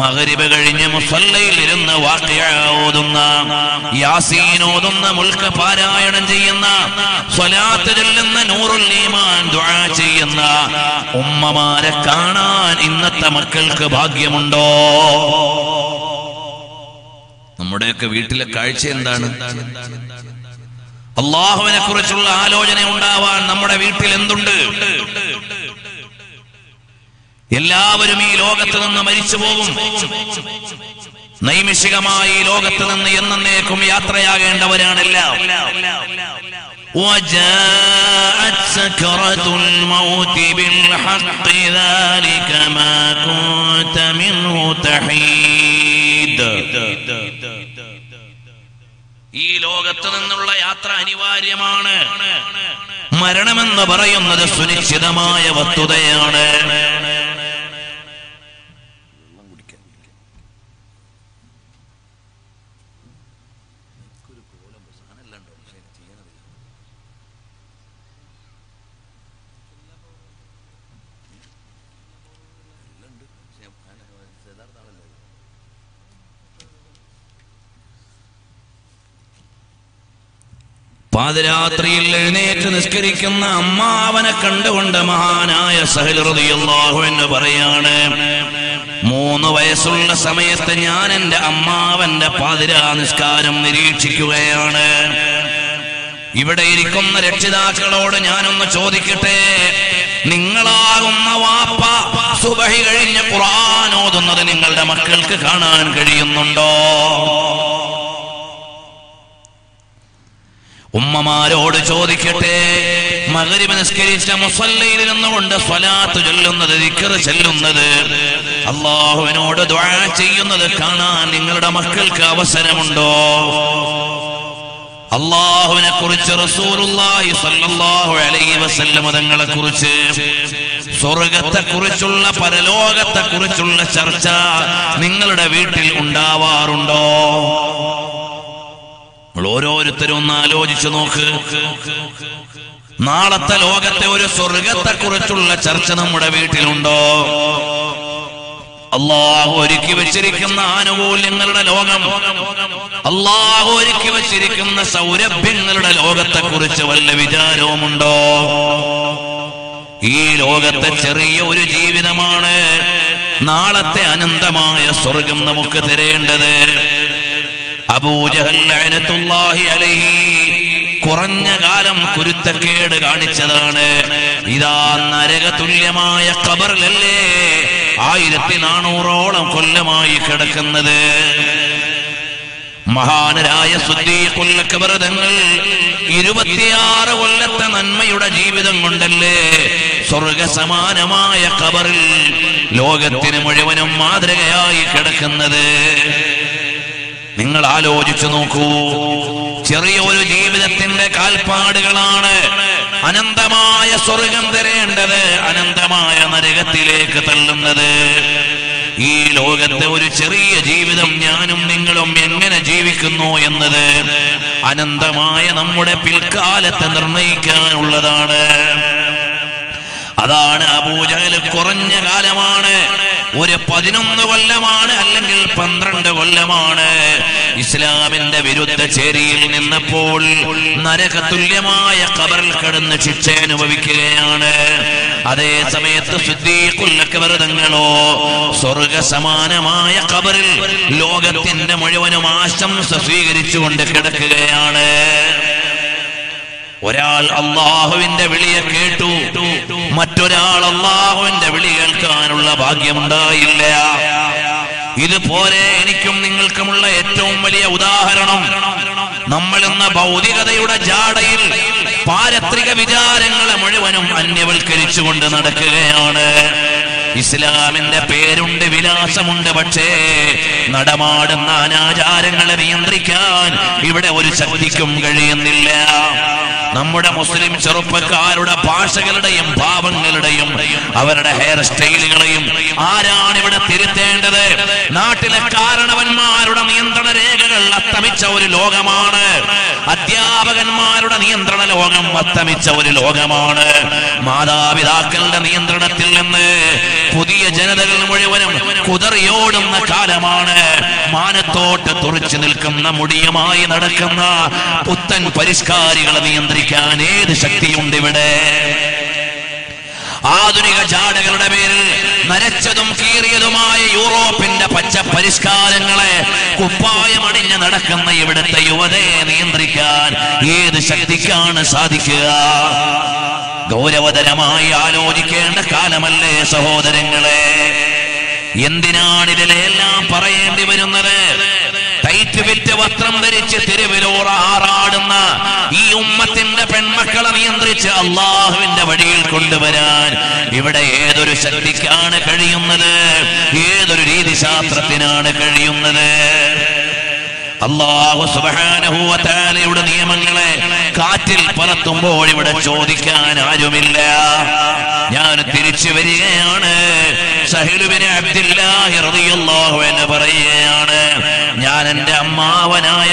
മഗ്‌രിബ് കഴിഞ്ഞ് മുസല്ലയിൽ ഇരുന്ന് വാഖിഅ ഓതുന്ന, യാസീൻ ഓതുന്ന, മുൽക്ക് പാരായണം ചെയ്യുന്ന, സ്വലാത്ത് ചൊല്ലുന്ന, നൂറുൽ ഈമാൻ ദുആ ചെയ്യുന്ന ഉമ്മമാരെ കാണാൻ ഇന്നത്തെ മക്കൾക്ക് ഭാഗ്യമുണ്ടോ? നമ്മുടെയൊക്കെ വീട്ടിലെ കാഴ്ച എന്താണ്? അള്ളാഹുവിനെ കുറിച്ചുള്ള ആലോചന ഉണ്ടാവാൻ നമ്മുടെ വീട്ടിൽ എന്തുണ്ട്? എല്ലാവരും ഈ ലോകത്ത് നിന്ന് മരിച്ചു പോകും. നൈമിഷികമായി ഈ ലോകത്ത് നിന്ന് എന്നേക്കും യാത്രയാകേണ്ടവരാണെല്ലാം. ഈ ലോകത്ത് നിന്നുള്ള യാത്ര അനിവാര്യമാണ്. മരണമെന്ന് പറയുന്നത് സുനിശ്ചിതമായ വസ്തുതയാണ്. പാതിരാത്രിയിൽ എഴുന്നേറ്റ് നിസ്കരിക്കുന്ന അമ്മാവനെ കണ്ടുകൊണ്ട് മഹാനായ സഹൽ റളിയല്ലാഹു അൻഹു പറയാണ്, 3 വയസ്സുള്ള സമയത്ത് ഞാൻ എൻ്റെ അമ്മാവന്റെ പാതിരാ നിസ്കാരം നിരീക്ഷിക്കുകയാണ്. ഇവിടെ ഇരിക്കുന്ന രക്ഷിതാക്കളോട് ഞാനൊന്ന് ചോദിക്കട്ടെ, നിങ്ങളാകുന്ന വാപ്പ സുബഹി കഴിഞ്ഞ് ഖുർആൻ ഓതുന്നത് നിങ്ങളുടെ മക്കൾക്ക് കാണാൻ കഴിയുന്നുണ്ടോ? ഉമ്മമാരോട് ചോദിക്കട്ടെ, മഗ്‌രിബ് നിസ്കരിച്ച മുസല്ലയിൽ ഇരുന്നുകൊണ്ട് സ്വലാത്ത് ചൊല്ലുന്നത്, ദിക്ർ ചൊല്ലുന്നത്, അല്ലാഹുവിനോട് ദുആ ചെയ്യുന്നത് കാണാൻ നിങ്ങളുടെ മക്കൾക്ക് അവസരമുണ്ടോ? അല്ലാഹുവിനെ കുറിച്ച്, റസൂലുള്ളാഹി സ്വല്ലല്ലാഹു അലൈഹി വസല്ലം തങ്ങളെ കുറിച്ച്, സ്വർഗത്തെ കുറിച്ചുള്ള, പരലോകത്തെ കുറിച്ചുള്ള ചർച്ച നിങ്ങളുടെ വീട്ടിൽ ഉണ്ടാവാറുണ്ടോ? ഓരോരുത്തരും ഒന്ന് ആലോചിച്ചു നോക്ക്. നാളത്തെ ലോകത്തെ ഒരു സ്വർഗത്തെ കുറിച്ചുള്ള ചർച്ച നമ്മുടെ വീട്ടിലുണ്ടോ? അല്ലാഹു ഒരുക്കി വച്ചിരിക്കുന്ന ആനുകൂല്യങ്ങളുടെ ലോകം, അല്ലാഹു ഒരുക്കി വച്ചിരിക്കുന്ന സൗരഭ്യങ്ങളുടെ ലോകത്തെ കുറിച്ച് വല്ല വിചാരവുമുണ്ടോ? ഈ ലോകത്തെ ചെറിയ ഒരു ജീവിതമാണ് നാളത്തെ അനന്തമായ സ്വർഗം നമുക്ക് തരേണ്ടത്. അബൂജഹൽ ലഅനത്തുല്ലാഹി അലൈഹി കുറഞ്ഞ കാലം കുരുത്തക്കേട് കാണിച്ചതാണ്. ഇതാ നരക തുല്യമായ ഖബറിലല്ലേ 1400ഓളം കൊല്ലമായി കിടക്കുന്നത്. മഹാനരായ സിദ്ദീഖുൽ അക്ബർ തങ്ങൾ 26 കൊല്ലത്തെ നന്മയുടെ ജീവിതം കൊണ്ടല്ലേ സ്വർഗസമാനമായ ഖബറിൽ ലോകത്തിന് മുഴുവനും മാതൃകയായി കിടക്കുന്നത്. നിങ്ങൾ ആലോചിച്ചു നോക്കൂ, ചെറിയൊരു ജീവിതത്തിന്റെ കാൽപ്പാടുകളാണ് അനന്തമായ സ്വർഗം തരേണ്ടത്, അനന്തമായ നരകത്തിലേക്ക് തള്ളുന്നത്. ഈ ലോകത്തെ ഒരു ചെറിയ ജീവിതം ഞാനും നിങ്ങളും എങ്ങനെ ജീവിക്കുന്നു എന്നത് അനന്തമായ നമ്മുടെ പിൽക്കാലത്തെ നിർണയിക്കാനുള്ളതാണ്. അതാണ് അബൂജഹൽ കുറഞ്ഞ കാലമാണ്, ഒരു 11 കൊല്ലമാണ് അല്ലെങ്കിൽ 12 കൊല്ലമാണ് ഇസ്ലാമിന്റെ വിരുദ്ധ ചേരിയിൽ നിന്നപ്പോൾ നരകതുല്യമായ ഖബറിൽ കിടന്ന് ശിക്ഷ അനുഭവിക്കുകയാണ്. അതേ സമയത്ത് സിദ്ദീഖുൽ അക്ബർ തങ്ങളോ സ്വർഗസമാനമായ ഖബറിൽ ലോകത്തിന്റെ മുഴുവനും ആശംസ സ്വീകരിച്ചുകൊണ്ട് കിടക്കുകയാണ്. ഒരാൾ അല്ലാഹുവിന്റെ വിളിയെ കേട്ടു, മറ്റൊരാൾ അല്ലാഹുവിന്റെ വിളി കേൾക്കാനുള്ള ഭാഗ്യമുണ്ടായില്ല. ഇതുപോലെ എനിക്കും നിങ്ങൾക്കുമുള്ള ഏറ്റവും വലിയ ഉദാഹരണം നമ്മൾ എന്ന ഭൗതികതയുടെ ജാടയിൽ പാരത്രിക വിചാരങ്ങളെ മുഴുവനും അന്യവൽക്കരിച്ചുകൊണ്ട് നടക്കുകയാണ്. ഇസ്ലാമിന്റെ പേരുണ്ട്, വിലാസമുണ്ട്, പക്ഷേ നടമാടുന്ന അനാചാരങ്ങളെ നിയന്ത്രിക്കാൻ ഇവിടെ ഒരു ശക്തിക്കും കഴിയുന്നില്ല. നമ്മുടെ മുസ്ലിം ചെറുപ്പക്കാരുടെ ഭാഷകളുടെയും ഭാവങ്ങളുടെയും അവരുടെ ഹെയർ സ്റ്റൈലുകളെയും ആരാണ് ഇവിടെ തിരുത്തേണ്ടത്? നാട്ടിലെ കാരണവന്മാരുടെ നിയന്ത്രണ രേഖകൾ അസ്തമിച്ച ഒരു ലോകമാണ്, അധ്യാപകന്മാരുടെ നിയന്ത്രണ ലോകം അസ്തമിച്ച ഒരു ലോകമാണ്, മാതാപിതാക്കളുടെ നിയന്ത്രണത്തിൽ നിന്ന് പുതിയ ജനതകൾ മുഴുവനും കുതറിയോടുന്ന കാലമാണ്, മാനത്തോട്ട് തുറച്ചു നിൽക്കുന്ന മുടിയുമായി നടക്കുന്ന പുത്തൻ പരിഷ്കാരികളെ നിയന്ത്രിക്കാൻ ഏത് ശക്തിയുണ്ട് ഇവിടെ? ആധുനിക ജാടകളുടെ പേരിൽ നരച്ചതും കീറിയതുമായ യൂറോപ്പിന്റെ പച്ച പരിഷ്കാരങ്ങളെ കുപ്പായമണിഞ്ഞ് നടക്കുന്ന ഇവിടുത്തെ യുവതയെ നിയന്ത്രിക്കാൻ ഏത് ശക്തിക്കാണ് സാധിക്കുക? ഗൗരവതരമായി ആലോചിക്കേണ്ട കാലമല്ലേ സഹോദരങ്ങളെ? എന്തിനാണിതിലെല്ലാം പറയേണ്ടി വരുന്നത്? ടൈറ്റ് വിറ്റ് വസ്ത്രം ധരിച്ച് തിരുവിലോറ ആറാടുന്ന ഈ ഉമ്മത്തിന്റെ പെൺമക്കളെ നിയന്ത്രിച്ച് അള്ളാഹുവിന്റെ വഴിയിൽ കൊണ്ടുവരാൻ ഇവിടെ ഏതൊരു ശക്തിക്കാണ് കഴിയുന്നത്? ഏതൊരു രീതിശാസ്ത്രത്തിനാണ് കഴിയുന്നത്? അല്ലാഹു സുബ്ഹാനഹു വ തആലയുടെ നിയമങ്ങളെ കാറ്റിൽ പറത്തുമ്പോൾ ഇവിടെ ചോദിക്കാൻ ആരുമില്ല. ഞാൻ തിരിച്ചു വരികയാണ്, സഹ്ലു ബിൻ അബ്ദുല്ലാഹി റളിയല്ലാഹു അൻഹു പറയുകയാണ്, ഞാൻ എൻ്റെ അമ്മാവനായ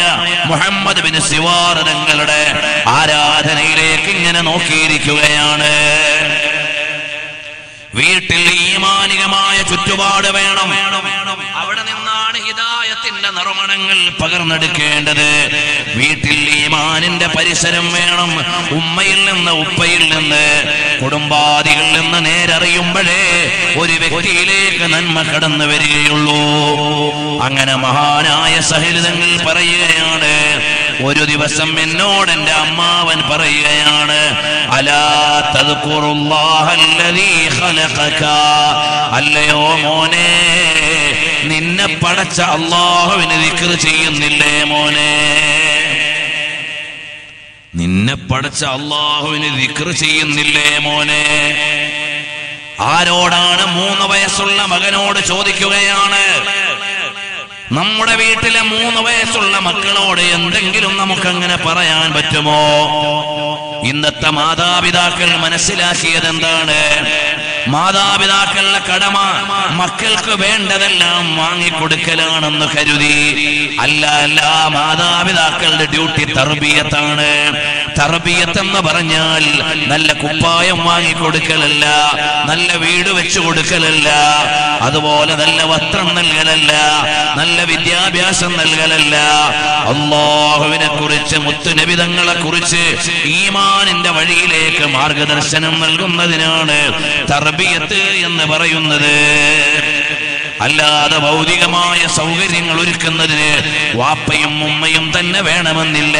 മുഹമ്മദ് ബിൻ സിവാർ തങ്ങളുടെ ആരാധനയിലേക്ക് ഇങ്ങനെ നോക്കിയിരിക്കുകയാണ്. വീട്ടിൽ ഈമാനികമായ ചുറ്റുപാട് വേണം, അവിടെ നിന്നാണ് ഹിദായത്തിന്റെ നറുമണങ്ങൾ പകർന്നെടുക്കേണ്ടത്. വീട്ടിൽ ഈമാനിന്റെ പരിസരം വേണം, ഉമ്മയിൽ നിന്ന് ഉപ്പയിൽ നിന്ന് കുടുംബാദികളിൽ നിന്ന് നേരറിയുമ്പോഴേ ഒരു വ്യക്തിയിലേക്ക് നന്മ കടന്നു വരികയുള്ളൂ. അങ്ങനെ മഹാനായ സഹ്ലു തങ്ങൾ പറയുകയാണ്, ഒരു ദിവസം എന്നോട് എൻ്റെ അമ്മാവൻ പറയുകയാണ്, അലാ തദ്കുറുല്ലാഹ അല്ലദീ ഖലഖക, അല്ലയോ മോനെ നിന്നെ പടച്ച അല്ലാഹുവിനെ ദിക്ർ ചെയ്യുന്നില്ലേ മോനെ? നിന്നെ പടച്ച അല്ലാഹുവിനെ ദിക്ർ ചെയ്യുന്നില്ലേ മോനെ? ആരോടാണ്? 3 വയസ്സുള്ള മകനോട് ചോദിക്കുകയാണ്. നമ്മുടെ വീട്ടിലെ 3 വയസ്സുള്ള മക്കളോട് എന്തെങ്കിലും നമുക്കങ്ങനെ പറയാൻ പറ്റുമോ? ഇന്നത്തെ മാതാപിതാക്കൾ മനസ്സിലാക്കിയത് എന്താണ്? മാതാപിതാക്കളുടെ കടമ മക്കൾക്ക് വേണ്ടതെല്ലാം വാങ്ങിക്കൊടുക്കലാണെന്ന് കരുതി. അല്ല അല്ല, മാതാപിതാക്കളുടെ ഡ്യൂട്ടി തർബിയത്താണ്. തർബിയത്ത് എന്ന് പറഞ്ഞാൽ നല്ല കുപ്പായം വാങ്ങിക്കൊടുക്കലല്ല, നല്ല വീട് വെച്ചു കൊടുക്കലല്ല, അതുപോലെ നല്ല വസ്ത്രം നൽകലല്ല, നല്ല വിദ്യാഭ്യാസം നൽകലല്ല. അല്ലാഹുവിനെ കുറിച്ച്, മുത്തുനബി തങ്ങളെ കുറിച്ച് ഈമാനിന്റെ വഴിയിലേക്ക് മാർഗദർശനം നൽകുന്നതിനാണ് തർബിയത്ത് എന്ന് പറയുന്നത്. അല്ലാതെ ഭൗതികമായ സൗകര്യങ്ങൾ ഒരുക്കുന്നതിന് വാപ്പയും ഉമ്മയും തന്നെ വേണമെന്നില്ല.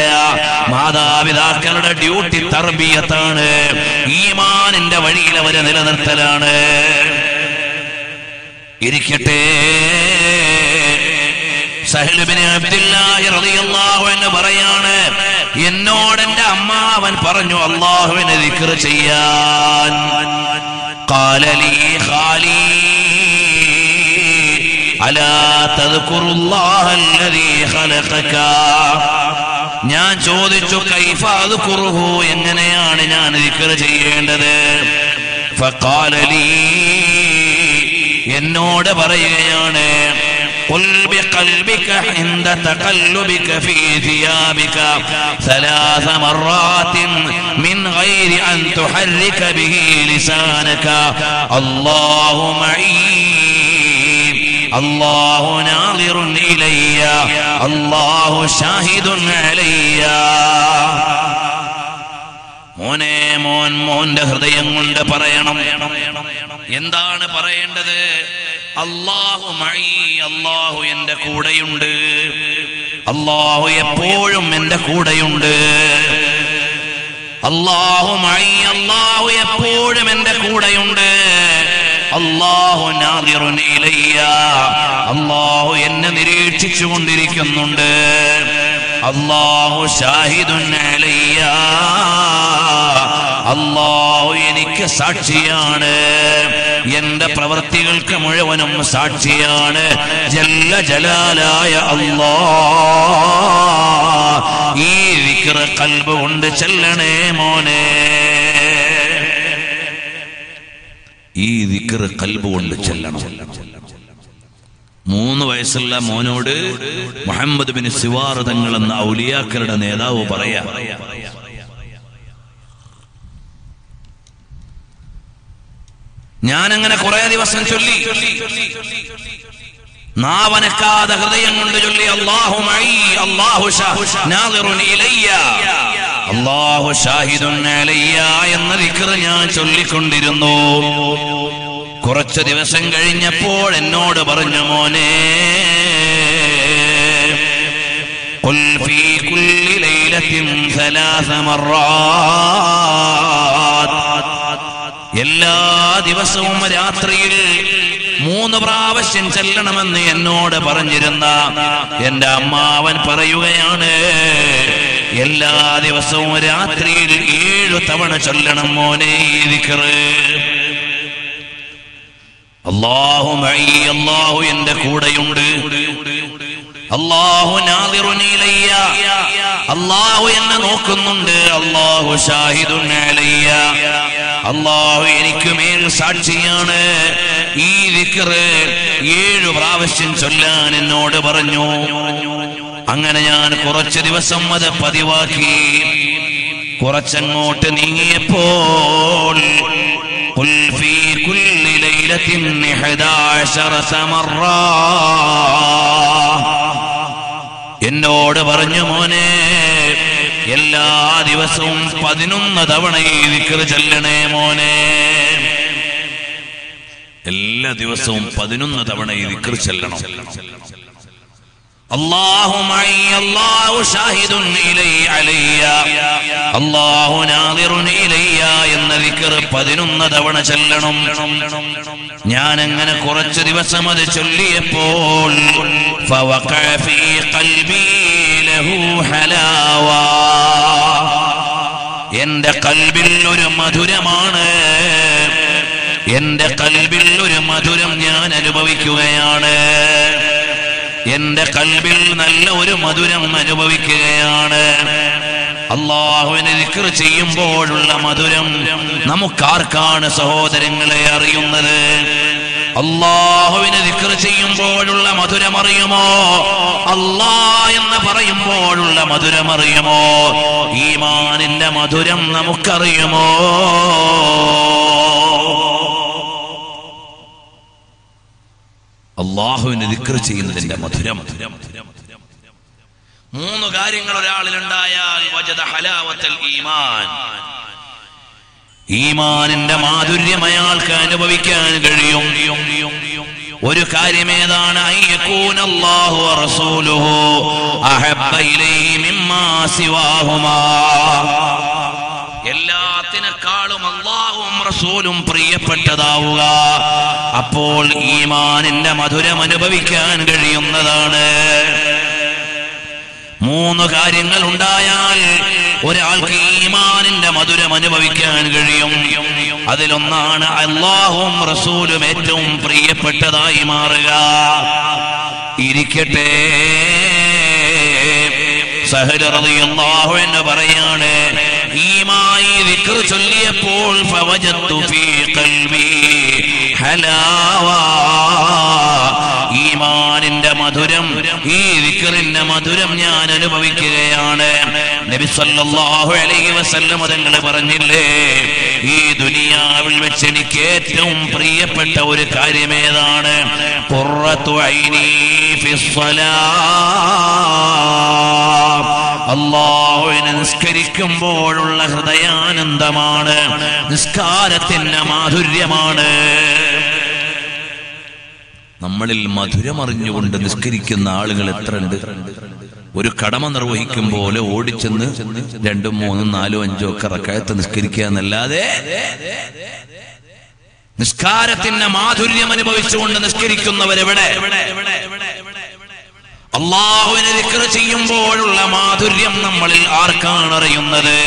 മാതാപിതാക്കളുടെ ഡ്യൂട്ടി തർബിയത്താണ്, ഈമാനിന്റെ വഴിയിൽ അവരെ നിലനിർത്തലാണ്. ഇരിക്കട്ടെ, സഹ്ലു ബിൻ അബ്ദുല്ലാഹി റളിയല്ലാഹു അൻഹു പറയാണ്, എന്നോട് എൻ്റെ അമ്മാവൻ പറഞ്ഞു അല്ലാഹുവിനെ ദിക്ർ ചെയ്യാൻ. ഖാല ലീ ഖാലീ ألا تذكر الله الذي خلقك ഞാൻ ചോദിച്ചു കൈഫ അദ്കുറുഹു എങ്ങനെയാണ് ഞാൻ ദിക്ർ ചെയ്യേണ്ടത് فقال لي എന്നോട് പറയുകയാണ് قل بقلبك عند تقلبك في ثيابك ثلاث مرات من غير أن تحرك به لسانك الله معي الله ناظر إلي الله شاهد علي موني مون مون دهر ديانون ده پرينم يندان پرين ده الله معي الله يند كودا يند الله يبوجم يند كودا يند الله معي الله يبوجم يند كودا يند الله ناظر إلي الله ينذري تشون دريك النند الله شاهد علي الله ينك ساتشيان يند پرورتيلك مُلَوَنُمْ ساتشيان جل جلالا يا الله ذكر قلب وند چلنے مونے ഈ ദിക്ർ ഖൽബ് കൊണ്ട് ചൊല്ലണം. 3 വയസ്സുള്ള മോനോട് മുഹമ്മദ് ബിൻ സിവാർ തങ്ങൾ എന്ന ഔലിയാക്കളുടെ നേതാവ് പറയാ, ഞാൻ അങ്ങനെ കുറേ ദിവസം ചൊല്ലി, നാവനക്കാതെ ഹൃദയം കൊണ്ട് ചൊല്ലി, അല്ലാഹു മഈ അല്ലാഹു നാദിറുൻ ഇലയ്യ അല്ലാഹു ഷാഹിദുൻ അലയ്യ എന്ന ദിക്ർ ഞാൻ ചൊല്ലിക്കൊണ്ടിരുന്നു. കുറച്ച് ദിവസം കഴിഞ്ഞപ്പോൾ എന്നോട് പറഞ്ഞു, മോനെ ഖുൽ ഫീ കുല്ലി ലൈലത്തിൻ സലാസ മറാത്ത്, എല്ലാ ദിവസവും രാത്രിയിൽ 3 പ്രാവശ്യം ചൊല്ലണമെന്ന് എന്നോട് പറഞ്ഞിരുന്ന എൻ്റെ അമ്മാവൻ പറയുകയാണ്, എല്ലാ ദിവസവും രാത്രിയിൽ 7 തവണ ചൊല്ലണം മോനെ ഈ ദിക്ർ. അല്ലാഹു മഈ അല്ലാഹു എൻ്റെ കൂടെയുണ്ട്, അല്ലാഹു നാദിറുൻ ഇലയ്യ അല്ലാഹു എന്നെ നോക്കുന്നുണ്ട്, അല്ലാഹു ഷാഹിദുൻ അലയ്യ അല്ലാഹു എനിക്ക് മേൽ സാക്ഷിയാണ്. ഈ ദിക്ർ 7 പ്രാവശ്യം ചൊല്ലാൻ എന്നോട് പറഞ്ഞു. അങ്ങനെ ഞാൻ കുറച്ച് ദിവസം അത് പതിവാക്കി. കുറച്ചങ്ങോട്ട് നീങ്ങിയപ്പോൾ ഖുൽ ഫീ കുല്ലി ലൈലത്തിൻ 11 മറാ എന്നോട് പറഞ്ഞു, മോനെ എല്ലാ ദിവസവും 11 തവണ ഈ ദിക്ർ ചൊല്ലണേ മോനെ. എല്ലാ ദിവസവും 11 തവണ ഈ ദിക്ർ ചൊല്ലണം. അല്ലാഹു മഈ അല്ലാഹു ഷാഹിദുൻ അലയ്യ അല്ലാഹു നാദിറുൻ ഇലയ്യ എന്ന ദിക്ർ 11 തവണ ചൊല്ലണം. ഞാൻ അങ്ങനെ കുറച്ച് ദിവസം അത് ചൊല്ലിയപ്പോൾ ഫവഖഅ ഫീ ഖൽബി ലഹു ഹലാവ, എൻ്റെ ഖൽബിൽ ഒരു മധുരമാണ്, എൻ്റെ ഖൽബിൽ ഒരു മധുരം ഞാൻ അനുഭവിക്കുകയാണ്, എന്റെ ഖൽബിൽ നല്ല ഒരു മധുരം അനുഭവിക്കുകയാണ്. അല്ലാഹുവിനെ ദിക്ർ ചെയ്യുമ്പോഴുള്ള മധുരം നമുക്കാർക്കാണ് സഹോദരങ്ങളെ അറിയുന്നത്? അല്ലാഹുവിനെ ദിക്ർ ചെയ്യുമ്പോഴുള്ള മധുരം അറിയുമോ? അല്ലാഹ് എന്ന് പറയുമ്പോഴുള്ള മധുരം അറിയുമോ? ഈമാനിന്റെ മധുരം നമുക്കറിയുമോ? അല്ലാഹുവിനെ ദിക്ർ ചെയ്യുന്നതിന്റെ മധുരം. 3 കാര്യങ്ങൾ ഒരാളിലുണ്ടായാൽ വജദ ഹലാവത്തൽ ഈമാൻ, ഈമാനിന്റെ മാധുര്യം അയാൾക്ക് അനുഭവിക്കാൻ കഴിയും. ഒരു കാര്യമേതാണ്? അയ്യകൂന അല്ലാഹു വറസൂലുഹു അഹബ്ബ ഇലൈഹി മിമ്മാ സിവാഹുമാ, എല്ലാത്തിനേക്കാളും അല്ലാഹുവും റസൂലും പ്രിയപ്പെട്ടതാവുക. അപ്പോൾ ഈമാനിന്റെ മധുരം അനുഭവിക്കാൻ കഴിയുന്നതാണ്. 3 കാര്യങ്ങൾ ഉണ്ടായാൽ ഒരാൾക്ക് ഈമാനിന്റെ മധുരം അനുഭവിക്കാൻ കഴിയും. അതിലൊന്നാണ് അല്ലാഹും റസൂലും ഏറ്റവും പ്രിയപ്പെട്ടതായി മാറുക. ഇരിക്കട്ടെ, സഹൽ റളിയല്ലാഹു അൻഹു പറയാണ്, ഈമായി ദിക്ർ ചൊല്ലിയപ്പോൾ ഫവജത്തു ഫീ ഖൽബി ഹലാവ, ഈമാനിന്റെ മധുരം, ഈ ദിക്റിന്റെ മധുരം ഞാൻ അനുഭവിക്കുകയാണ്. നബി സല്ലല്ലാഹു അലൈഹി വസല്ലം തങ്ങൾ പറഞ്ഞില്ലേ, ഈ ദുനിയാവിൽ വെച്ച് എനിക്ക് ഏറ്റവും പ്രിയപ്പെട്ട ഒരു കാര്യമേതാണ്? ഖുർറത്തു ഐനി ഫിസ് സലാ, അല്ലാഹുവിനെ നിസ്കരിക്കുമ്പോഴുള്ള ഹൃദയാനന്ദമാണ്, നിസ്കാരത്തിന്റെ മാധുര്യമാണ്. നമ്മളിൽ മധുരമറിഞ്ഞുകൊണ്ട് നിസ്കരിക്കുന്ന ആളുകൾ എത്രയുണ്ട്? ഒരു കടമ നിർവഹിക്കും പോലെ ഓടിച്ചെന്ന് 2, 3, 4, 5 ഒക്കെ റക്അത്ത് നിസ്കരിക്കുക എന്നല്ലാതെ നിസ്കാരത്തിന്റെ മാധുര്യം അനുഭവിച്ചുകൊണ്ട് നിസ്കരിക്കുന്നവരെവിടെ? അല്ലാഹുവിനെ ദിക്ർ ചെയ്യുമ്പോഴുള്ള മാധുര്യം നമ്മളിൽ ആർക്കാണ് അറിയുന്നത്?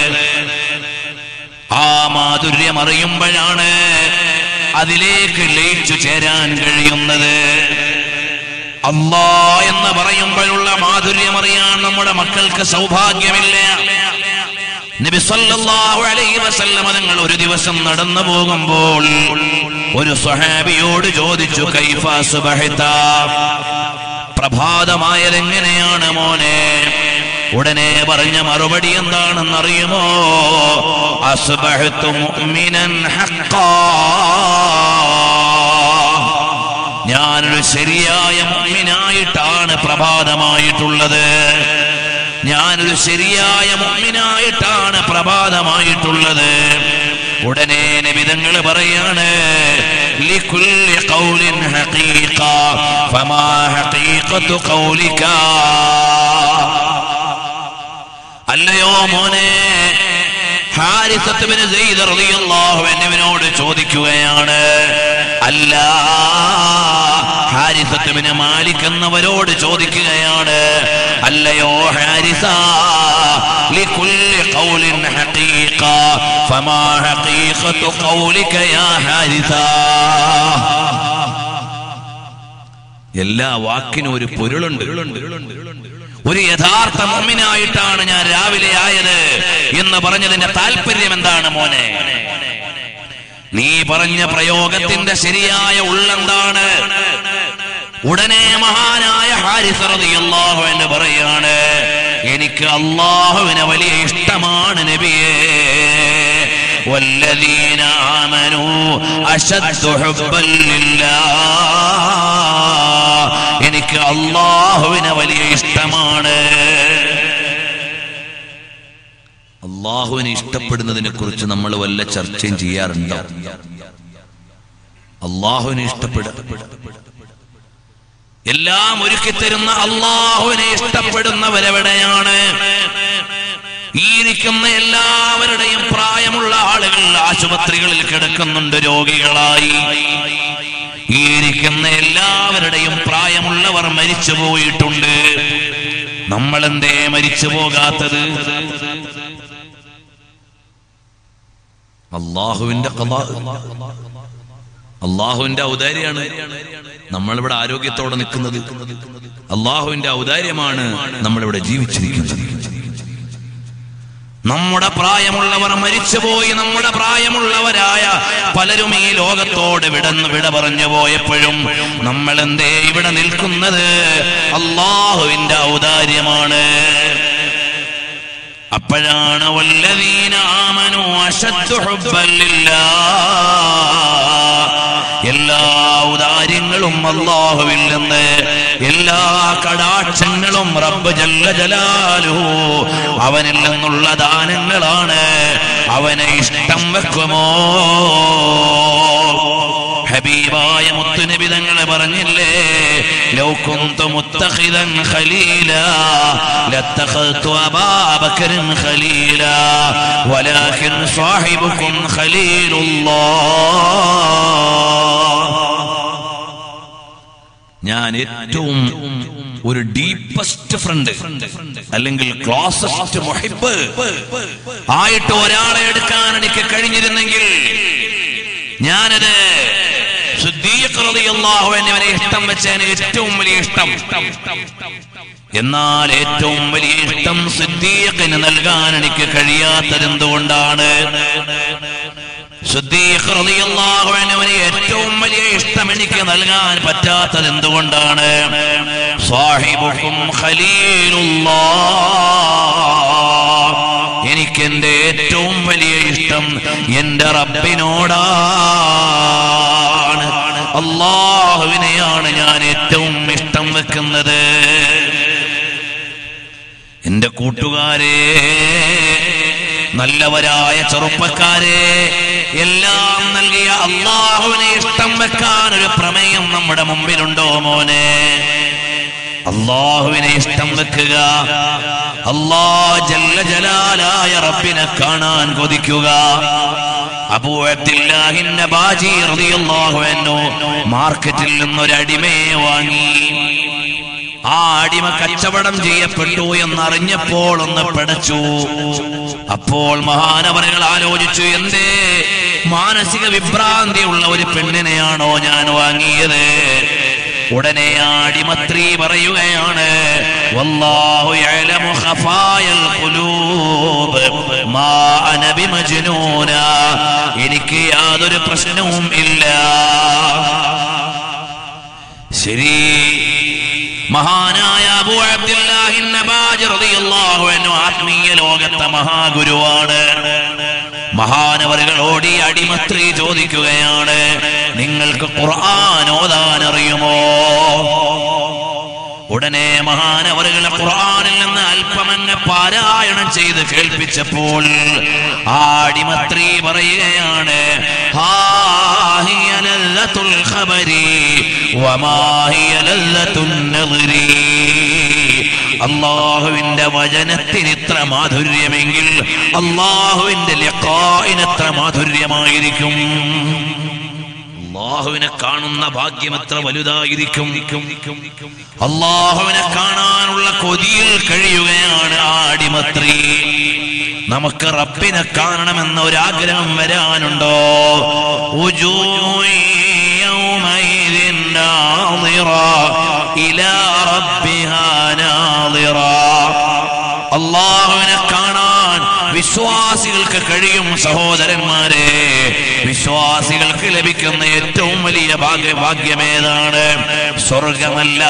ആ മാധുര്യം അറിയുമ്പോഴാണ് അതിലേക്ക് ലയിച്ചു ചേരാൻ കഴിയുന്നത്. അല്ലാ എന്ന് പറയുമ്പോഴുള്ള മാധുര്യം അറിയാൻ നമ്മുടെ മക്കൾക്ക് സൗഭാഗ്യമില്ല. നബി സല്ലല്ലാഹു അലൈഹി വസല്ലം തങ്ങൾ ഒരു ദിവസം നടന്നു പോകുമ്പോൾ ഒരു സ്വഹാബിയോട് ചോദിച്ചു, കൈഫാ സുബ്ഹത, പ്രഭാതമായതെങ്ങനെയാണ് മോനെ? ഉടനെ പറഞ്ഞ മറുപടി എന്താണെന്നറിയുമോ? അസ്ബഹ്തു മുഅ്മിനൻ ഹഖ്ഖാ, ഞാനൊരു ശരിയായ മുഅ്മിനായിട്ടാണ് പ്രഭാതമായിട്ടുള്ളത്, ഞാനൊരു ശരിയായ മുഅ്മിനായിട്ടാണ് പ്രഭാതമായിട്ടുള്ളത്. ഉടനെ നബി തങ്ങൾ പറയാണ്, ലികുല്ലി ഖൗലിൻ ഹഖീഖ ഫമാ ഹഖീഖതു ഖൗലിക, അല്ലയോ മോനെ, ഹാരിസത്ത് ബിൻ സയ്യിദ് റളിയല്ലാഹു അൻഹുവിനോട് ചോദിക്കുകയാണ്, അല്ല ഹാരിസത്ത് ബിൻ മാലിക് എന്നവരോട് ചോദിക്കുകയാണ്, അല്ലയോ ഹാരിസ, ലികുല്ലി ഖൗലിൻ ഹഖീഖ ഫമാ ഹഖീഖതു ഖൗലിക യാ ഹാരിസ, എല്ലാ വാക്കിനും ഒരു പൊരുളുണ്ട്, ഒരു യഥാർത്ഥ മുഅ്മിനായിട്ടാണ് ഞാൻ രാവിലെ ആയത് എന്ന് പറഞ്ഞതിന്റെ താല്പര്യം എന്താണ് മോനെ? നീ പറഞ്ഞ പ്രയോഗത്തിന്റെ ശരിയായ ഉള്ളെന്താണ്? ഉടനെ മഹാനായ ഹാരിസ റളിയല്ലാഹു അൻഹു പറയാണ്, എനിക്ക് അല്ലാഹുവിനെ വലിയ ഇഷ്ടമാണ് നബിയേ, വല്ലദീന ആമനൂ അശദ്ദു ഹുബ്ബൻ ലില്ലാഹ്, എനിക്ക് അല്ലാഹുവിനെ വലിയ ഇഷ്ടമാണ്. അല്ലാഹുവിനെ ഇഷ്ടപ്പെടുന്നതിനെ കുറിച്ച് നമ്മൾ വല്ല ചർച്ചയും ചെയ്യാറുണ്ടോ? അല്ലാഹുവിനെ ഇഷ്ടപ്പെടുക, എല്ലാം ഒരുക്കി തരുന്ന അല്ലാഹുവിനെ ഇഷ്ടപ്പെടുന്നവരെവിടെയാണ്? ഈ ഇരിക്കുന്ന എല്ലാവരുടെയും പ്രായമുള്ള ആളുകൾ ആശുപത്രികളിൽ കിടക്കുന്നുണ്ട് രോഗികളായി. ഈ ഇരിക്കുന്ന എല്ലാവരുടെയും പ്രായമുള്ളവർ മരിച്ചു പോയിട്ടുണ്ട്. നമ്മളെന്തേ മരിച്ചു പോകാത്തത്? അല്ലാഹുവിന്റെ ഖദാ, അല്ലാഹുവിന്റെ ഔദാര്യമാണ് നമ്മളിവിടെ ആരോഗ്യത്തോടെ നിൽക്കുന്നത്. അല്ലാഹുവിന്റെ ഔദാര്യമാണ് നമ്മളിവിടെ ജീവിച്ചിരിക്കുന്നത്. നമ്മുടെ പ്രായമുള്ളവർ മരിച്ചുപോയി. നമ്മുടെ പ്രായമുള്ളവരായ പലരും ഈ ലോകത്തോട് വിട പറഞ്ഞു പോയപ്പോഴും നമ്മൾ എന്തേ ഇവിടെ നിൽക്കുന്നത്? അല്ലാഹുവിന്റെ ഔദാര്യമാണ്. അപ്പോഴാണ് വല്ലദീന ആമനൂ അശദ്ദു ഹുബ്ബൻ ലില്ലാഹ്, എല്ലാ ഔദാര്യങ്ങളും അല്ലാഹുവിൽ നിന്ന്, എല്ലാ കടാക്ഷങ്ങളും റബ്ബ് ജല്ല ജലാലുഹു അവനിൽ നിന്നുള്ള ദാനങ്ങളാണ്. അവനെ ഇഷ്ടം വെക്കുമോ? ഹബീബായ മുത്തുനബി തങ്ങൾ പറഞ്ഞില്ലേ, ലൗ കുന്തു മുത്തഖിദൻ ഖലീല ലത്തഖത്തു അബൂബക്കറൻ ഖലീല വലാകിൻ സാഹിബുകും ഖലീലുല്ലാഹ്, ഞാൻ ഏറ്റവും ഒരു ഡീപ്പസ്റ്റ് ഫ്രണ്ട് അല്ലെങ്കിൽ ക്ലോസസ്റ്റ് മുഹിബ് ആയിട്ട് ഒരാളെ എടുക്കാൻ എനിക്ക് കഴിഞ്ഞിരുന്നെങ്കിൽ ഞാനത് സിദ്ദീഖ് റളിയല്ലാഹു അൻഹുവിനെ ഇഷ്ടം വെച്ചതിന് ഏറ്റവും വലിയ ഇഷ്ടം. എന്നാൽ ഏറ്റവും വലിയ ഇഷ്ടം സിദ്ദീഖിന് നൽകാൻ എനിക്ക് കഴിയാത്തതെന്തുകൊണ്ടാണ്? സിദ്ദീഖ് റളിയല്ലാഹു അൻഹുവിനെ ഏറ്റവും വലിയ ഇഷ്ടം എനിക്ക് നൽകാൻ പറ്റാത്തതെന്തുകൊണ്ടാണ്? സാഹിബുഹും ഖലീലുല്ലാഹ്, എനിക്ക് എൻ്റെ ഏറ്റവും വലിയ ഇഷ്ടം എൻ്റെ റബ്ബിനോടാണ്, അല്ലാഹുവിനെയാണ് ഞാൻ ഏറ്റവും ഇഷ്ടം വെക്കുന്നത്. എൻ്റെ കൂട്ടുകാരെ, നല്ലവരായ ചെറുപ്പക്കാരെ, എല്ലാം നൽകിയ അല്ലാഹുവിനെ ഇഷ്ടം വെക്കാൻ ഒരു പ്രമേയം നമ്മുടെ മുമ്പിലുണ്ടോ മോനെ? അല്ലാഹുവിനെ ഇഷ്ടം വെക്കുക, അല്ലാഹു ജല്ല ജലാലായ റബ്ബിനെ കാണാൻ കൊതിക്കുക. അബൂ അബ്ദില്ലാഹി നബാജി റളിയല്ലാഹു അൻഹു മാർക്കറ്റിൽ നിന്നൊരു അടിമയെ വാങ്ങി. ആ അടിമ കച്ചവടം ചെയ്യപ്പെട്ടു എന്നറിഞ്ഞപ്പോൾ ഒന്ന് പിടച്ചു. അപ്പോൾ മഹാനവറുകൾ ആലോചിച്ചു, എന്തേ മാനസിക വിഭ്രാന്തി ഉള്ള ഒരു പെണ്ണിനെയാണോ ഞാൻ വാങ്ങിയത്? ഉടനെ ആ അടിമത്രീ പറയുകയാണ്, വല്ലാഹു യഅലമു ഖഫായൽ ഖുലൂബ് മാ അന ബിമജ്നൂന, എനിക്ക് യാതൊരു പ്രശ്നവും ഇല്ല. ശരി, മഹാനായ അബൂ അബ്ദില്ലാഹി നബാജി റളിയല്ലാഹു അൻഹു ആത്മീയ ലോകത്തെ മഹാഗുരുവാണ്. മഹാനവറുകളോട് ഈ അടിമത്രീ ചോദിക്കുകയാണ്, നിങ്ങൾക്ക് ഖുർആൻ ഓതാൻ അറിയുമോ? ഉടനെ മഹാനവറുകളെ ഖുർആനിൽ നിന്ന് അല്പമങ്ങ് പാരായണം ചെയ്ത് കേൾപ്പിച്ചപ്പോൾ ആ അടിമത്രീ പറയുകയാണ്, ഹാ ഹിയ ലല്ലത്തുൽ ഖബരി വമാ ഹിയ ലല്ലത്തുൻ നദരി. അള്ളാഹുവിന്റെ വചനത്തിന് ഇത്ര മാധുര്യമെങ്കിൽ അള്ളാഹുവിന്റെ ലഖാഇന് എത്ര മാധുര്യമായിരിക്കും! അള്ളാഹുവിനെ കാണുന്ന ഭാഗ്യം എത്ര വലുതായിരിക്കും! അള്ളാഹുവിനെ കാണാനുള്ള കൊതിയിൽ കഴിയുകയാണ് ആ അടിമത്രീ. നമുക്ക് റബ്ബിനെ കാണണമെന്ന ഒരാഗ്രഹം വരാനുണ്ടോ? അള്ളാഹുവിനെ കാണാൻ വിശ്വാസികൾക്ക് കഴിയും. സഹോദരന്മാരെ, വിശ്വാസികൾക്ക് ലഭിക്കുന്ന ഏറ്റവും വലിയ ഭാഗ്യമേതാണ്? സ്വർഗമല്ല,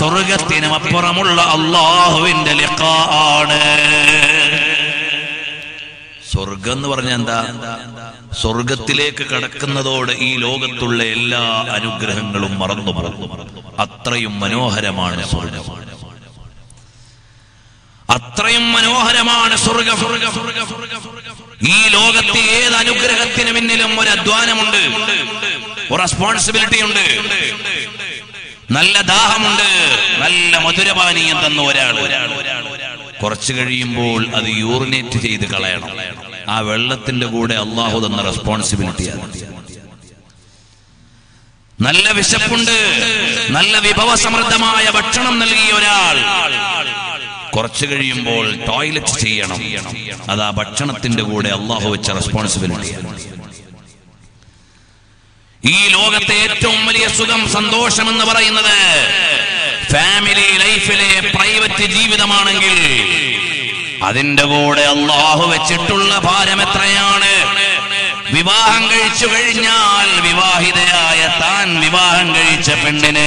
സ്വർഗത്തിനും അപ്പുറമുള്ള അള്ളാഹുവിന്റെ ലിഖാ ആണ്. സ്വർഗം എന്ന് പറഞ്ഞാൽ എന്താ? സ്വർഗത്തിലേക്ക് കടക്കുന്നതോടെ ഈ ലോകത്തുള്ള എല്ലാ അനുഗ്രഹങ്ങളും മറന്നു. അത്രയും മനോഹരമാണ് സ്വർഗം, അത്രയും മനോഹരമാണ് സ്വർഗം. ഈ ലോകത്തെ ഏത് അനുഗ്രഹത്തിന് പിന്നിലും ഒരു അധ്വാനമുണ്ട്, ഒരു റെസ്പോൺസിബിലിറ്റി ഉണ്ട്. നല്ല ദാഹമുണ്ട്, നല്ല മധുരപാനീയം തന്ന ഒരാൾ കുറച്ചു കഴിയുമ്പോൾ അത് യൂറിനേറ്റ് ചെയ്ത് കളയണം. ആ വെള്ളത്തിന്റെ കൂടെ അള്ളാഹു തന്ന റെസ്പോൺസിബിലിറ്റിയാണ്. നല്ല വിശപ്പുണ്ട്, നല്ല വിഭവസമൃദ്ധമായ ഭക്ഷണം നൽകിയ ഒരാൾ കുറച്ചു കഴിയുമ്പോൾ ടോയ്ലറ്റ് ചെയ്യണം. അത് ആ ഭക്ഷണത്തിന്റെ കൂടെ അള്ളാഹു വെച്ച റെസ്പോൺസിബിലിറ്റിയാണ്. ഈ ലോകത്തെ ഏറ്റവും വലിയ സുഖം, സന്തോഷം എന്ന് പറയുന്നത് ഫാമിലി ലൈഫിലെ പ്രൈവറ്റ് ജീവിതമാണെങ്കിൽ അതിന്റെ കൂടെ അള്ളാഹു വെച്ചിട്ടുള്ള ഭാരം എത്രയാണ്? വിവാഹം കഴിച്ചു കഴിഞ്ഞാൽ വിവാഹിതയായ താൻ വിവാഹം കഴിച്ച പെണ്ണിന്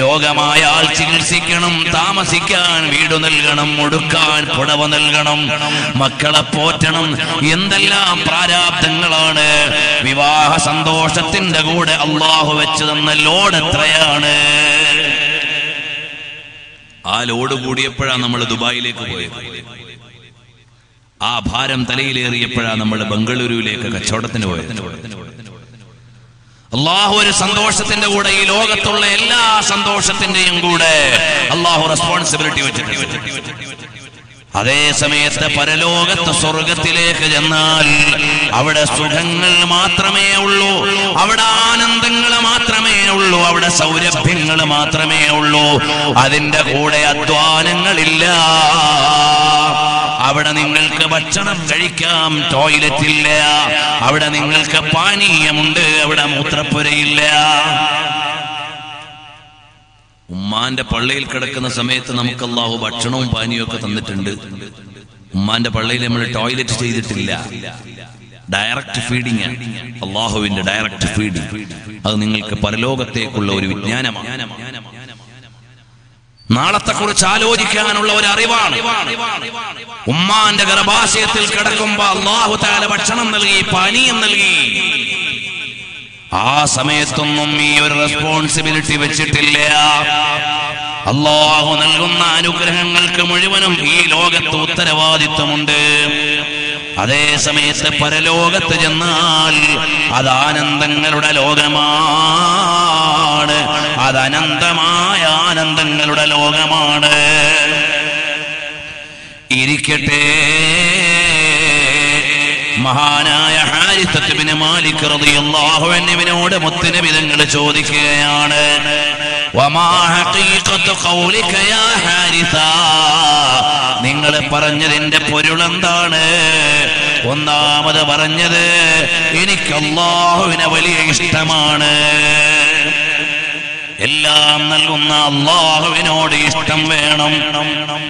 രോഗമായാൽ ചികിത്സിക്കണം, താമസിക്കാൻ വീട് നൽകണം, ഒടുക്കാൻ പുടവ നൽകണം, മക്കളെ പോറ്റണം. എന്തെല്ലാം പ്രാരാബ്ധങ്ങളാണ്! വിവാഹ സന്തോഷത്തിന്റെ കൂടെ അള്ളാഹു വെച്ചു തന്ന ലോഡ് എത്രയാണ്? ആ ലോഡ് കൂടിയപ്പോഴാണ് നമ്മൾ ദുബായിലേക്ക് പോയത്. ആ ഭാരം തലയിലേറിയപ്പോഴാണ് നമ്മൾ ബംഗളൂരുവിലേക്ക് കച്ചവടത്തിന് പോയത്. അള്ളാഹു ഒരു സന്തോഷത്തിന്റെ കൂടെ ഈ ലോകത്തുള്ള എല്ലാ സന്തോഷത്തിന്റെയും കൂടെ അള്ളാഹു റെസ്പോൺസിബിലിറ്റി വെച്ചിട്ടുണ്ട്. അതേ സമയത്ത് പരലോകത്ത് സ്വർഗത്തിലേക്ക് ചെന്നാൽ അവിടെ സുഖങ്ങൾ മാത്രമേ ഉള്ളൂ, അവിടെ ആനന്ദങ്ങൾ മാത്രമേ ഉള്ളൂ, അവിടെ സൗരഭ്യങ്ങൾ മാത്രമേ ഉള്ളൂ. അതിന്റെ കൂടെ അധ്വാനങ്ങളില്ല, അവിടെ നിങ്ങൾക്ക് ഭക്ഷണം കഴിക്കാം, ടോയ്ലറ്റ് ഇല്ല. അവിടെ നിങ്ങൾക്ക് പാനീയമുണ്ട്, അവിടെ മൂത്രപ്പുരയില്ല. ഉമ്മാന്റെ പള്ളിയിൽ കിടക്കുന്ന സമയത്ത് നമുക്ക് അല്ലാഹു ഭക്ഷണവും പാനീയവും തന്നിട്ടുണ്ട്. ഉമ്മാന്റെ പള്ളിയിൽ നമ്മൾ ടോയ്ലറ്റ് ചെയ്തിട്ടില്ല. ഡയറക്റ്റ് ഫീഡിംഗ് ആണ് അല്ലാഹുവിന്റെ ഡയറക്റ്റ് ഫീഡിംഗ്. അത് നിങ്ങൾക്ക് പരലോകത്തേക്കുള്ള ഒരു വിജ്ഞാനമാണ്, നാളത്തെ കുറിച്ച് ആലോചിക്കാനുള്ള ഒരു അറിവാണ്. ഉമ്മാന്റെ ഗർഭാശയത്തിൽ കിടക്കുമ്പോ അല്ലാഹു തആല ഭക്ഷണം നൽകി, പാനീയം നൽകി. ആ സമയത്തൊന്നും ഈ ഒരു റെസ്പോൺസിബിലിറ്റി വെച്ചിട്ടില്ല. അല്ലാഹു നൽകുന്ന അനുഗ്രഹങ്ങൾക്ക് മുഴുവനും ഈ ലോകത്ത് ഉത്തരവാദിത്വമുണ്ട്. അതേ സമയത്ത് പരലോകത്ത് ചെന്നാൽ അത് ആനന്ദങ്ങളുടെ ലോകമാണ്, അത് അനന്തമായ ആനന്ദങ്ങളുടെ ലോകമാണ്. ഇരിക്കട്ടെ, മഹാനായ ഹാരിസത്ത് ഇബ്നു മാലിക് റളിയല്ലാഹു അൻഹുവിനോട് മുത്തുനബി തങ്ങൾ ചോദിക്കുകയാണ്, വമാ ഹഖീഖത്തു ഖൗലിക യാ ഹാരിസ, നിങ്ങൾ പറഞ്ഞതിന്റെ പൊരുളെന്താണ്? ഒന്നാമത് പറഞ്ഞത്, എനിക്ക് അല്ലാഹുവിനെ വലിയ ഇഷ്ടമാണ്, എല്ലാം നൽകുന്ന അല്ലാഹുവിനോട് ഇഷ്ടം വേണം.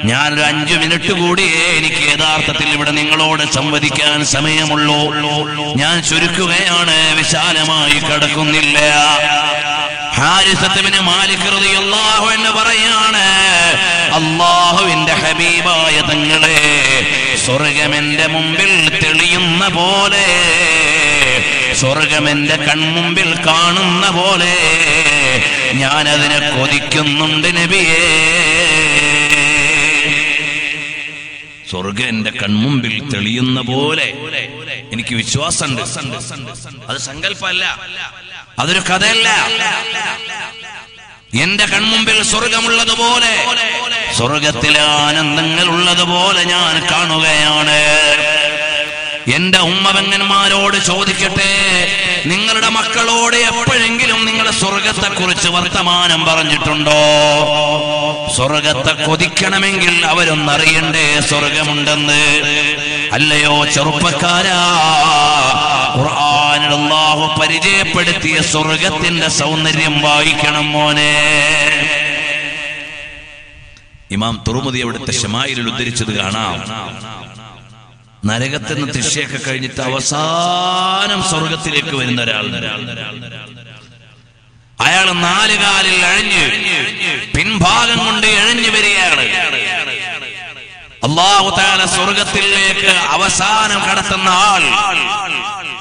ഞാനൊരു 5 മിനിറ്റ് കൂടിയേ എനിക്ക് യഥാർത്ഥത്തിൽ ഇവിടെ നിങ്ങളോട് സംവദിക്കാൻ സമയമുള്ളൂ. ഞാൻ ചുരുക്കുകയാണ്, വിശാലമായി കടക്കുന്നില്ല. ഹാരിസത്ത് ഇബ്നു മാലിക് റളിയല്ലാഹു അൻഹു പറയാണ്, അല്ലാഹുവിന്റെ ഹബീബായ തങ്ങളെ, സ്വർഗമെന്റെ മുമ്പിൽ തെളിയുന്ന പോലെ, സ്വർഗമെന്റെ കൺമുമ്പിൽ കാണുന്ന പോലെ ഞാനതിനെ കൊതിക്കുന്നുണ്ട് നബിയേ. സ്വർഗം എന്റെ കൺമുമ്പിൽ തെളിയുന്ന പോലെ എനിക്ക് വിശ്വാസമുണ്ട്. അത് സങ്കല്പമല്ല, അതൊരു കഥയല്ല. എന്റെ കൺമുമ്പിൽ സ്വർഗമുള്ളതുപോലെ, സ്വർഗത്തിലെ ആനന്ദങ്ങൾ ഉള്ളതുപോലെ ഞാൻ കാണുകയാണ്. എന്റെ ഉമ്മവങ്ങന്മാരോട് ചോദിക്കട്ടെ, നിങ്ങളുടെ മക്കളോട് എപ്പോഴെങ്കിലും നിങ്ങൾ സ്വർഗത്തെക്കുറിച്ച് വർത്തമാനം പറഞ്ഞിട്ടുണ്ടോ? സ്വർഗത്തെ കൊതിക്കണമെങ്കിൽ അവരൊന്നറിയണ്ടേ സ്വർഗമുണ്ടെന്ന്. അല്ലയോ ചെറുപ്പക്കാരാ, ഖുർആനിൽ അല്ലാഹു പരിചയപ്പെടുത്തിയ സ്വർഗത്തിന്റെ സൗന്ദര്യം വായിക്കണം മോനെ. ഇമാം തുർമുദി അവിടുത്തെ ശമായിലിൽ ഉദ്ധരിച്ചത് കാണാം. നരകത്തിൽ നിന്ന് ശിക്ഷയൊക്കെ കഴിഞ്ഞിട്ട് അവസാനം സ്വർഗത്തിലേക്ക് വരുന്ന ഒരാൾ, അയാൾ 4 കാലിൽ എഴഞ്ഞ്, പിൻഭാഗം കൊണ്ട് എഴഞ്ഞു വരികയാണ്. അല്ലാഹു തആല സ്വർഗത്തിലേക്ക് അവസാനം കടത്തുന്ന ആൾ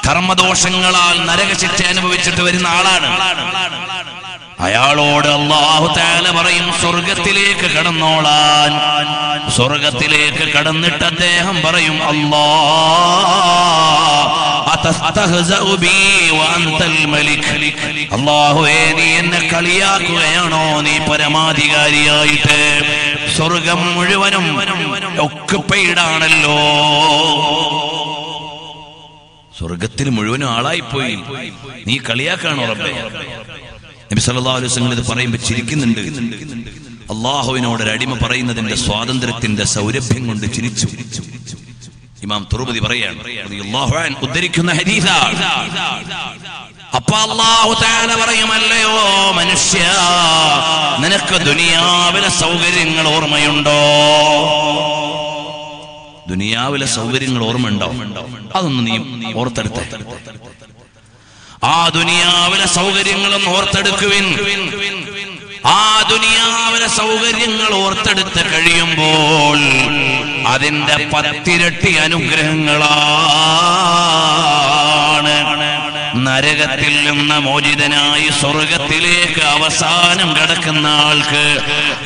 കർമ്മദോഷങ്ങളാൽ നരകശിക്ഷ അനുഭവിച്ചിട്ട് വരുന്ന ആളാണ്. അയാളോട് അല്ലാഹു തആല പറയും, സ്വർഗത്തിലേക്ക് കടന്നോളാൻ. സ്വർഗത്തിലേക്ക് കടന്നിട്ട് അദ്ദേഹം പറയും, അല്ലാ അതസ്തഹ്സഉ ബി വഅൻതൽ മലിക്, അല്ലാഹുവേ നീ എന്നെ കളിയാക്കുകയാണോ നീ പരമാധികാരിയായിട്ട്? സ്വർഗം മുഴുവനും ഒക്കുപ്പയിടാണല്ലോ. സ്വർഗത്തിന് മുഴുവനും ആളായിപ്പോയി, നീ കളിയാക്കാണോ റബ്ബേ? നബി സല്ലല്ലാഹു അലൈഹി വസല്ലം ഇത് പറയുമ്പോൾ ചിരിക്കുന്നുണ്ട്. അല്ലാഹുവിനോട് ഒരു അടിമ പറയുന്നതിന്റെ സ്വാതന്ത്ര്യത്തിന്റെ സൗരഭ്യം കൊണ്ട് ചിരിച്ചു. ഇമാം തുർമുദി പറയാണ്, റളിയല്ലാഹു അൻഹു ഉദ്ധരിക്കുന്ന ഹദീസാണ്. അപ്പ അല്ലാഹു തആല പറയുമല്ലയോ മനുഷ്യാ, നിനക്ക് ദുനിയാവിലെ സൗകര്യങ്ങൾ ഓർമ്മയുണ്ടോ? ദുനിയാവിലെ സൗകര്യങ്ങൾ ഓർമ്മയുണ്ടോ? അതൊന്നും നീ ഓർത്തെടുത്ത, ആ ദുനിയാവിലെ സൗകര്യങ്ങളും ഓർത്തെടുക്കുവിൻ. ആ ദുനിയാവിലെ സൗകര്യങ്ങൾ ഓർത്തെടുത്ത് കഴിയുമ്പോൾ അതിന്റെ 10 ഇരട്ടി അനുഗ്രഹങ്ങളാണ് നരകത്തിൽ നിന്ന് മോചിതനായി സ്വർഗത്തിലേക്ക് അവസാനം കടക്കുന്ന ആൾക്ക്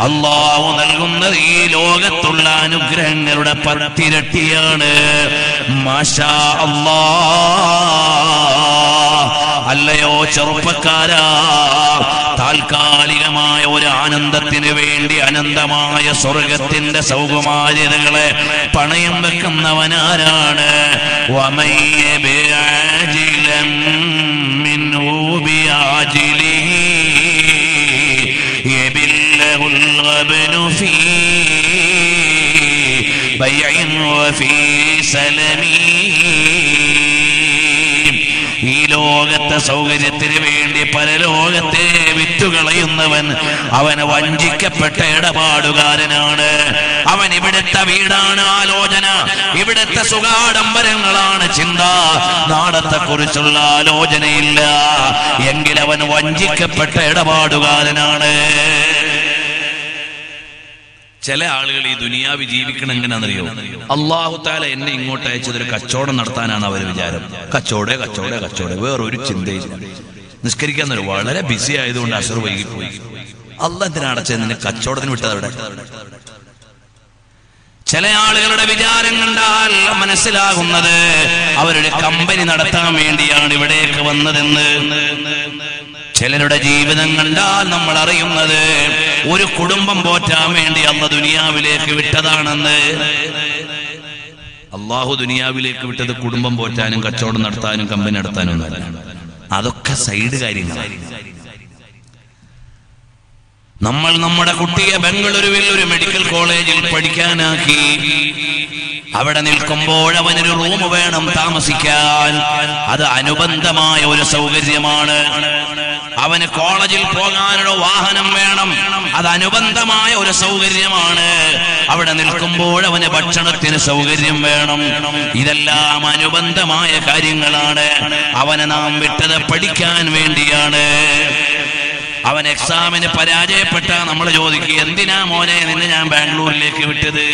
അല്ലാഹു നൽകുന്നത് ഈ ലോകത്തുള്ള അനുഗ്രഹങ്ങളുടെ 10 ഇരട്ടിയാണ്. മാഷാ അല്ലാഹ്. അല്ലയോ ചെറുപ്പക്കാരാ, താൽക്കാലികമായ ഒരു ആനന്ദത്തിന് വേണ്ടി അനന്തമായ സ്വർഗത്തിന്റെ സൗകുമാര്യതകളെ പണയം വെക്കുന്നവനാരാണ്? بيع وفي سلم. ഈ ലോകത്തെ സൗകര്യത്തിന് വേണ്ടി പരലോകത്തെ വിറ്റുകളയുന്നവൻ അവനെ വഞ്ചിക്കപ്പെട്ട ഇടപാടുകാരനാണ്. അവൻ ഇവിടുത്തെ വീടാണ് ആലോചന, ഇവിടുത്തെ സുഖാഡംബരങ്ങളാണ് ചിന്ത, നാടത്തെ കുറിച്ചുള്ള ആലോചനയില്ല. എങ്കിൽ അവൻ വഞ്ചിക്കപ്പെട്ട ഇടപാടുകാരനാണ്. ചില ആളുകൾ ഈ ദുനിയാവ് ജീവിക്കണം എങ്ങനെയാണെന്നറിയോ? അള്ളാഹു താല എന്നെ ഇങ്ങോട്ട് അയച്ചതൊരു കച്ചവടം നടത്താനാണ് അവർ വിചാരം. കച്ചവടം കച്ചവടം കച്ചവടം, വേറൊരു ചിന്തയില്ല. നിസ്കരിക്കാൻ വളരെ ബിസി ആയതുകൊണ്ട് അസർ വൈകിപ്പോയി. അള്ളാഹു എന്തിനടച്ചത്? നിന്നെ കച്ചവടത്തിന് വിട്ടതവിടെ. ചില ആളുകളുടെ വിചാരം കണ്ടാൽ മനസ്സിലാകുന്നത് അവരുടെ കമ്പനി നടത്താൻ വേണ്ടിയാണ് ഇവിടേക്ക് വന്നതെന്ന്. ചിലരുടെ ജീവിതം കണ്ടാൽ നമ്മൾ അറിയുന്നത് ഒരു കുടുംബം പോറ്റാൻ വേണ്ടി അള്ളാഹു ദുനിയാവിലേക്ക് വിട്ടതാണെന്ന്. അള്ളാഹു ദുനിയാവിലേക്ക് വിട്ടത് കുടുംബം പോറ്റാനും കച്ചവടം നടത്താനും കമ്പനി നടത്താനും ഒന്നല്ല. അതൊക്കെ സൈഡ് കാര്യങ്ങളാണ്. നമ്മൾ നമ്മുടെ കുട്ടിയെ ബംഗളൂരുവിൽ ഒരു മെഡിക്കൽ കോളേജിൽ പഠിക്കാനാക്കി. അവിടെ നിൽക്കുമ്പോൾ അവനൊരു റൂം വേണം താമസിക്കാൻ. അത് അനുബന്ധമായ ഒരു സൗകര്യമാണ്. അവന് കോളേജിൽ പോകാനുള്ള വാഹനം വേണം. അത് അനുബന്ധമായ ഒരു സൗകര്യമാണ്. അവിടെ നിൽക്കുമ്പോൾ അവന് ഭക്ഷണത്തിന് സൗകര്യം വേണം. ഇതെല്ലാം അനുബന്ധമായ കാര്യങ്ങളാണ്. അവനെ നാം വിട്ടത് പഠിക്കാൻ വേണ്ടിയാണ്. അവൻ എക്സാമിന് പരാജയപ്പെട്ട നമ്മൾ ചോദിക്കുക, എന്തിനാ മോനെ നിന്നെ ഞാൻ ബാംഗ്ലൂരിലേക്ക് വിട്ടത്?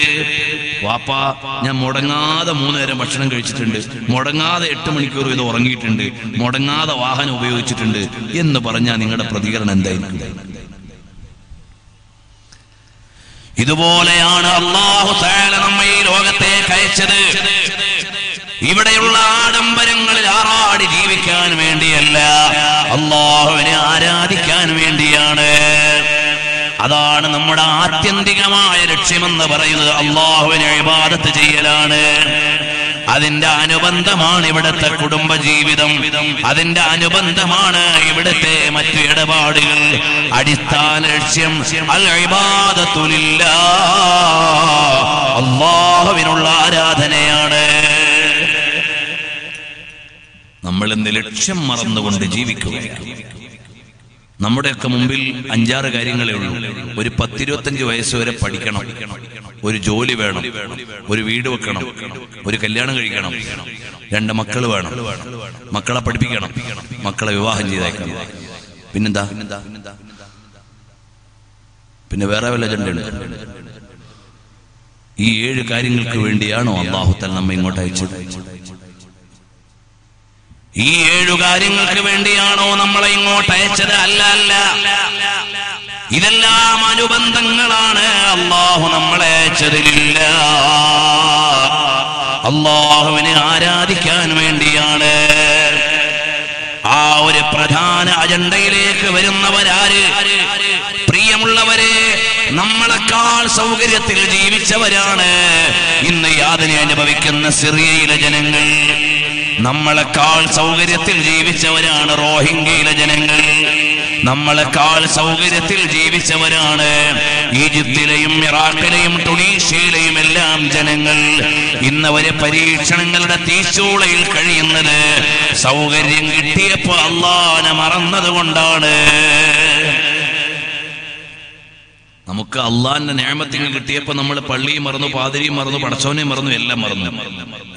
വാപ്പാ, ഞാൻ മുടങ്ങാതെ 3 നേരം ഭക്ഷണം കഴിച്ചിട്ടുണ്ട്, മുടങ്ങാതെ 8 മണിക്കൂർ ഇത് ഉറങ്ങിയിട്ടുണ്ട്, മുടങ്ങാതെ വാഹനം ഉപയോഗിച്ചിട്ടുണ്ട് എന്ന് പറഞ്ഞാൽ നിങ്ങളുടെ പ്രതികരണം എന്തായിരിക്കും? ഇതുപോലെയാണ് അല്ലാഹു തആല നമ്മെ ഈ ലോകത്തേക്ക് അയച്ചത്. ഇവിടെയുള്ള ആഡംബരങ്ങളിൽ ആറാടി ജീവിക്കാൻ വേണ്ടിയല്ല, അല്ലാഹുവിനെ ആരാധിക്കാൻ വേണ്ടിയാണ്. അതാണ് നമ്മുടെ ആത്യന്തികമായ ലക്ഷ്യമെന്ന് പറയുന്നത്. അല്ലാഹുവിനെ ഇബാദത്ത് ചെയ്യലാണ്. അതിന്റെ അനുബന്ധമാണ് ഇവിടുത്തെ കുടുംബജീവിതം, അതിന്റെ അനുബന്ധമാണ് ഇവിടുത്തെ മറ്റു ഇടപാടുകൾ. അടിസ്ഥാന ലക്ഷ്യം അൽ ഇബാദത്തു ലില്ലാഹ്, അല്ലാഹുവിനുള്ള ആരാധനയാണ്. നമ്മൾ ഇന്ന് ലക്ഷ്യം മറന്നുകൊണ്ട് ജീവിക്കുക. നമ്മുടെയൊക്കെ മുമ്പിൽ 5-6 കാര്യങ്ങളേ ഉള്ളൂ. ഒരു 20-25 വയസ്സ് വരെ പഠിക്കണം, ഒരു ജോലി വേണം, ഒരു വീട് വെക്കണം, ഒരു കല്യാണം കഴിക്കണം, 2 മക്കൾ വേണം, മക്കളെ പഠിപ്പിക്കണം, മക്കളെ വിവാഹം ചെയ്തേക്കണം. പിന്നെന്താ? പിന്നെ വേറെ വല്ല അജണ്ടയുണ്ട്? ഈ 7 കാര്യങ്ങൾക്ക് വേണ്ടിയാണോ അല്ലാഹു തആല നമ്മെ ഇങ്ങോട്ട് അയച്ചത്? ഈ 7 കാര്യങ്ങൾക്ക് വേണ്ടിയാണോ നമ്മളെ ഇങ്ങോട്ട് അയച്ചത്? അല്ല, അല്ല. ഇതെല്ലാം അനുബന്ധങ്ങളാണ്. അല്ലാഹു നമ്മളെ അയച്ചതില്ല, അല്ലാഹുവിനെ ആരാധിക്കാൻ വേണ്ടിയാണ്. ആ ഒരു പ്രധാന അജണ്ടയിലേക്ക് വരുന്നവരാര്? പ്രിയമുള്ളവരെ, നമ്മളെക്കാൾ സൗകര്യത്തിൽ ജീവിച്ചവരാണ് ഇന്ന് യാതന അനുഭവിക്കുന്ന സിറിയയിലെ ജനങ്ങൾ. നമ്മളെക്കാൾ സൗകര്യത്തിൽ ജീവിച്ചവരാണ് റോഹിംഗ്യയിലെ ജനങ്ങൾ. നമ്മളെക്കാൾ സൗകര്യത്തിൽ ജീവിച്ചവരാണ് ഈജിപ്തിലെയും ഇറാഖിലെയും ടുണീഷ്യയിലെയും എല്ലാം ജനങ്ങൾ. ഇന്നവരെ പരീക്ഷണങ്ങളുടെ തീച്ചൂളയിൽ കഴിയുന്നത് സൗകര്യം കിട്ടിയപ്പോ അള്ളാനെ മറന്നതുകൊണ്ടാണ്. നമുക്ക് അള്ളാന്റെ നിഅമത്തുകൾ കിട്ടിയപ്പോൾ നമ്മൾ പള്ളിയും മറന്നു, പാതിരിയും മറന്നു, പടച്ചവനെയും മറന്നു, എല്ലാം മറന്നു.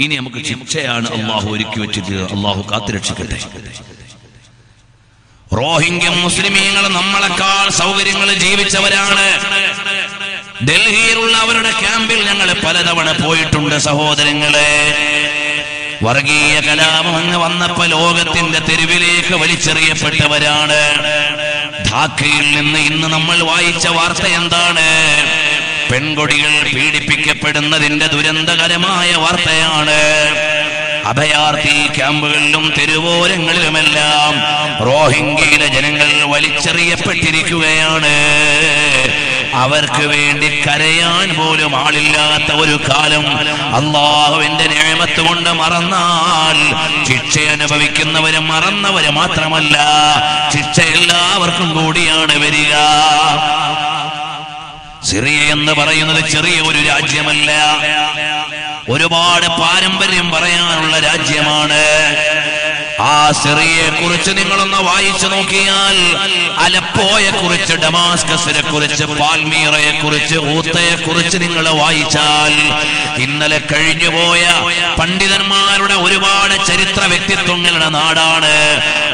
ഇനി നമുക്ക് ശിക്ഷയാണ് അള്ളാഹു ഒരുക്കി വെച്ചിട്ട്. അള്ളാഹു കാത്തുരക്ഷിക്കട്ടെ. റോഹിംഗ്യ മുസ്ലിമീങ്ങൾ നമ്മളെക്കാൾ സൗകര്യങ്ങളിൽ ജീവിച്ചവരാണ്. ഡൽഹിയിലുള്ള അവരുടെ ക്യാമ്പിൽ ഞങ്ങൾ പലതവണ പോയിട്ടുണ്ട്. സഹോദരങ്ങളെ, വർഗീയ കലാപം അങ്ങ് വന്നപ്പോ ലോകത്തിന്റെ തെരുവിലേക്ക് വലിച്ചെറിയപ്പെട്ടവരാണ്. ധാക്കയിൽ നിന്ന് ഇന്ന് നമ്മൾ വായിച്ച വാർത്ത എന്താണ്? പെൺകുട്ടികൾ പീഡിപ്പിക്കപ്പെടുന്നതിന്റെ ദുരന്തകരമായ വാർത്തയാണ്. അഭയാർത്ഥി ക്യാമ്പുകളിലും തെരുവോരങ്ങളിലുമെല്ലാം റോഹിംഗ്യയിലെ ജനങ്ങൾ വലിച്ചെറിയപ്പെട്ടിരിക്കുകയാണ്. അവർക്ക് വേണ്ടി കരയാൻ പോലും ആളില്ലാത്ത ഒരു കാലം അല്ലാഹുവിന്റെ നിഅമത്ത് കൊണ്ട് മറന്നാൽ ശിക്ഷ അനുഭവിക്കുന്നവരും മറന്നവര് മാത്രമല്ല, ശിക്ഷ എല്ലാവർക്കും കൂടിയാണ് വരിക. സിറിയ എന്ന് പറയുന്നത് ചെറിയ ഒരു രാജ്യമല്ല, ഒരുപാട് പാരമ്പര്യം പറയാനുള്ള രാജ്യമാണ്. ആ സിറിയയെ കുറിച്ച് നിങ്ങളൊന്ന് വായിച്ചു നോക്കിയാൽ അലപ്പോയെ കുറിച്ച്, ഡമാസ്കസിനെ കുറിച്ച്, പാൽമീറയെ കുറിച്ച്, ഊത്തയെ കുറിച്ച് നിങ്ങൾ വായിച്ചാൽ ഇന്നലെ കഴിഞ്ഞുപോയ പണ്ഡിതന്മാരുടെ ഒരുപാട് ചരിത്ര വ്യക്തിത്വങ്ങളുടെ നാടാണ്.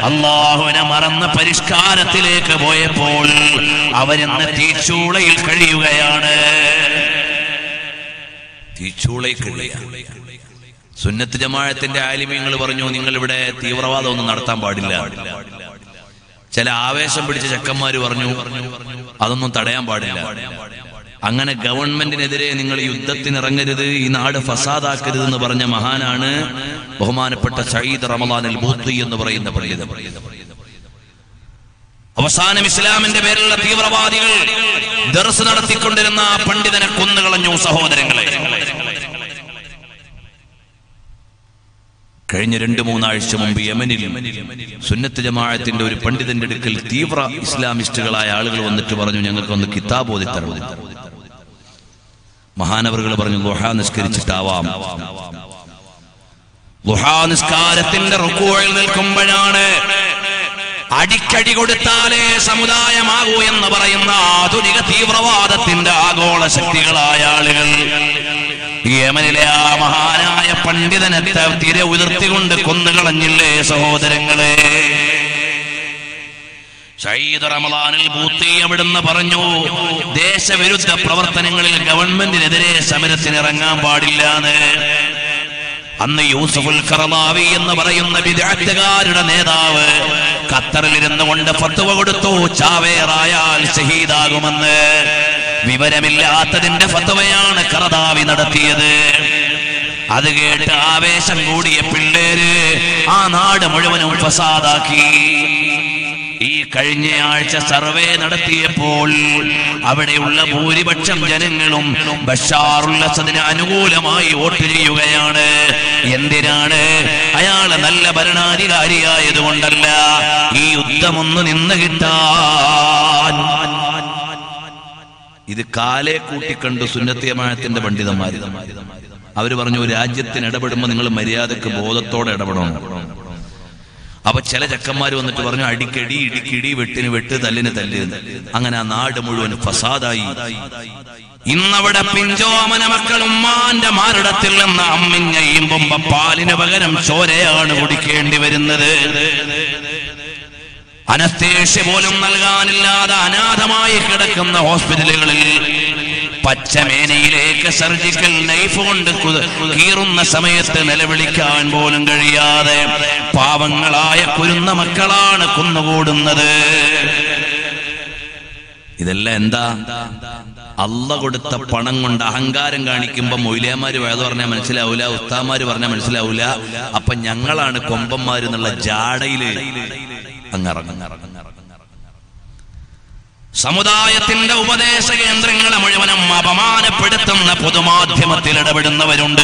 അള്ളാഹുവിനെ മറന്ന് പരിഷ്കാരത്തിലേക്ക് പോയപ്പോൾ അവരിന്ന് തീച്ചൂളയിൽ കഴിയുകയാണ്. തീച്ചൂളയിൽ കഴിയുക. സുന്നത്ത് ജമാഅത്തിന്റെ ആലിമീങ്ങൾ പറഞ്ഞു, നിങ്ങൾ ഇവിടെ തീവ്രവാദം ഒന്നും നടത്താൻ പാടില്ല. ചില ആവേശം പിടിച്ച ചെക്കന്മാര് പറഞ്ഞു അതൊന്നും തടയാൻ പാടില്ല. അങ്ങനെ ഗവൺമെന്റിനെതിരെ നിങ്ങൾ യുദ്ധത്തിനിറങ്ങരുത്, ഈ നാട് ഫസാദാക്കരുത് എന്ന് പറഞ്ഞ മഹാനാണ് ബഹുമാനപ്പെട്ട സഈദ് റമളാൻ അൽ ബൂത്തി എന്ന് പറയുന്ന പണ്ഡിതൻ. അവസാനം ഇസ്ലാമിന്റെ പേരിലുള്ള തീവ്രവാദികൾ ദർസ് നടത്തിക്കൊണ്ടിരുന്ന ആ പണ്ഡിതനെ കൊന്നുകളഞ്ഞു. സഹോദരങ്ങളെ, കഴിഞ്ഞ 2-3 ആഴ്ച മുമ്പ് യമനിൽ സുന്നത്ത് ജമാഅത്തിന്റെ ഒരു പണ്ഡിതന്റെ അടുക്കൽ തീവ്ര ഇസ്ലാമിസ്റ്റുകളായ ആളുകൾ വന്നിട്ട് പറഞ്ഞു, ഞങ്ങൾക്ക് ഒന്ന് കിതാബ് ഓതി തരണം. മഹാനവറുകൾ പറഞ്ഞു, ദുഹാ നിസ്കരിച്ചിട്ടാവാം. ദുഹാ നിസ്കാരത്തിന്റെ റുക്കൂഅയിൽ നിൽക്കുമ്പോഴാണ് അടിക്കടി കൊടുത്താലേ സമുദായമാകൂ എന്ന് പറയുന്ന ആധുനിക തീവ്രവാദത്തിന്റെ ആഗോള ശക്തികളായ ആളുകൾ യമനിലെ ആ മഹാനായ പണ്ഡിതനെ തിര ഉതിർത്തികൊണ്ട് കൊന്നുകളഞ്ഞില്ലേ സഹോദരങ്ങളെ. സഈദ് റമളാനിൽ ബൂത്തി അവിടുന്ന് പറഞ്ഞു, ദേശവിരുദ്ധ പ്രവർത്തനങ്ങളിൽ ഗവൺമെന്റിനെതിരെ സമരത്തിനിറങ്ങാൻ പാടില്ലാന്ന്. അന്ന് യൂസുഫുൽ ഖറളാവി എന്ന് പറയുന്ന ബിദ്അത്തുകാരുടെ നേതാവ് ഖത്തറിലിരുന്നു കൊണ്ട് ഫത്വ കൊടുത്തു, ചാവേറായാൽ ഷഹീദാകുമെന്ന്. വിവരമില്ലാത്തതിന്റെ ഫത്വയാണ് ഖറളാവി നടത്തിയത്. അത് കേട്ട് ആവേശം കൂടിയ പിള്ളേര് ആ നാട് മുഴുവനും ഫസാദാക്കി. ഈ കഴിഞ്ഞയാഴ്ച സർവേ നടത്തിയപ്പോൾ അവിടെയുള്ള ഭൂരിപക്ഷം ജനങ്ങളും ബഷാറുൽ അസദിന് അനുകൂലമായി വോട്ട് ചെയ്യുകയാണ്. എന്തിനാണ്? അയാൾ നല്ല ഭരണാധികാരിയായതുകൊണ്ടല്ല, ഈ യുദ്ധമൊന്ന് നിന്ന് കിട്ടാൻ. ഇത് കാലേ കൂട്ടിക്കണ്ട് സുന്നത്ത് ജമാഅത്തിന്റെ പണ്ഡിതന്മാർ അവര് പറഞ്ഞു, രാജ്യത്തിന് ഇടപെടുമ്പോൾ നിങ്ങൾ മര്യാദക്ക് ബോധത്തോടെ ഇടപെടണം. അപ്പൊ ചില ചെക്കന്മാർ വന്നിട്ട് പറഞ്ഞു, അടിക്കടി, ഇടിക്കിടി, വെട്ടിന് വെട്ട്, തല്ലിന് തല്ല്. അങ്ങനെ ആ നാട് മുഴുവൻ ഫസാദായി. ഇന്നവിടെ പിഞ്ചോമന മക്കൾ ഉമ്മാന്റെ മാരടത്തിൽ നിന്ന് അമ്മിഞ്ഞയുമ്പം പാലിന് പകരം ചോരയാണ് കുടിക്കേണ്ടി വരുന്നത്. അനസ്തേഷ്യ പോലും നൽകാനില്ലാതെ അനാഥമായി കിടക്കുന്ന ഹോസ്പിറ്റലുകളിൽ പച്ചമേനയിലേക്ക് സർജിക്കൽ നൈഫ് കൊണ്ട് കീറുന്ന സമയത്ത് നിലവിളിക്കാൻ പോലും കഴിയാതെ പാവങ്ങളായ കുരുന്ന മക്കളാണ് കുന്നുകൂടുന്നത്. ഇതെല്ലാം എന്താ? അല്ലാഹു കൊടുത്ത പണം കൊണ്ട് അഹങ്കാരം കാണിക്കുമ്പോൾ മൗലിയാമാര് വേദ പറഞ്ഞാൽ മനസ്സിലാവൂല, ഉസ്താദ്മാര് പറഞ്ഞാൽ മനസ്സിലാവൂല. അപ്പൊ ഞങ്ങളാണ് കൊമ്പന്മാരെന്നുള്ള ജാടയില് സമുദായത്തിന്റെ ഉപദേശ കേന്ദ്രങ്ങളെ മുഴുവനും അപമാനപ്പെടുത്തുന്ന പൊതുമാധ്യമത്തിൽ ഇടപെടുന്നവരുണ്ട്.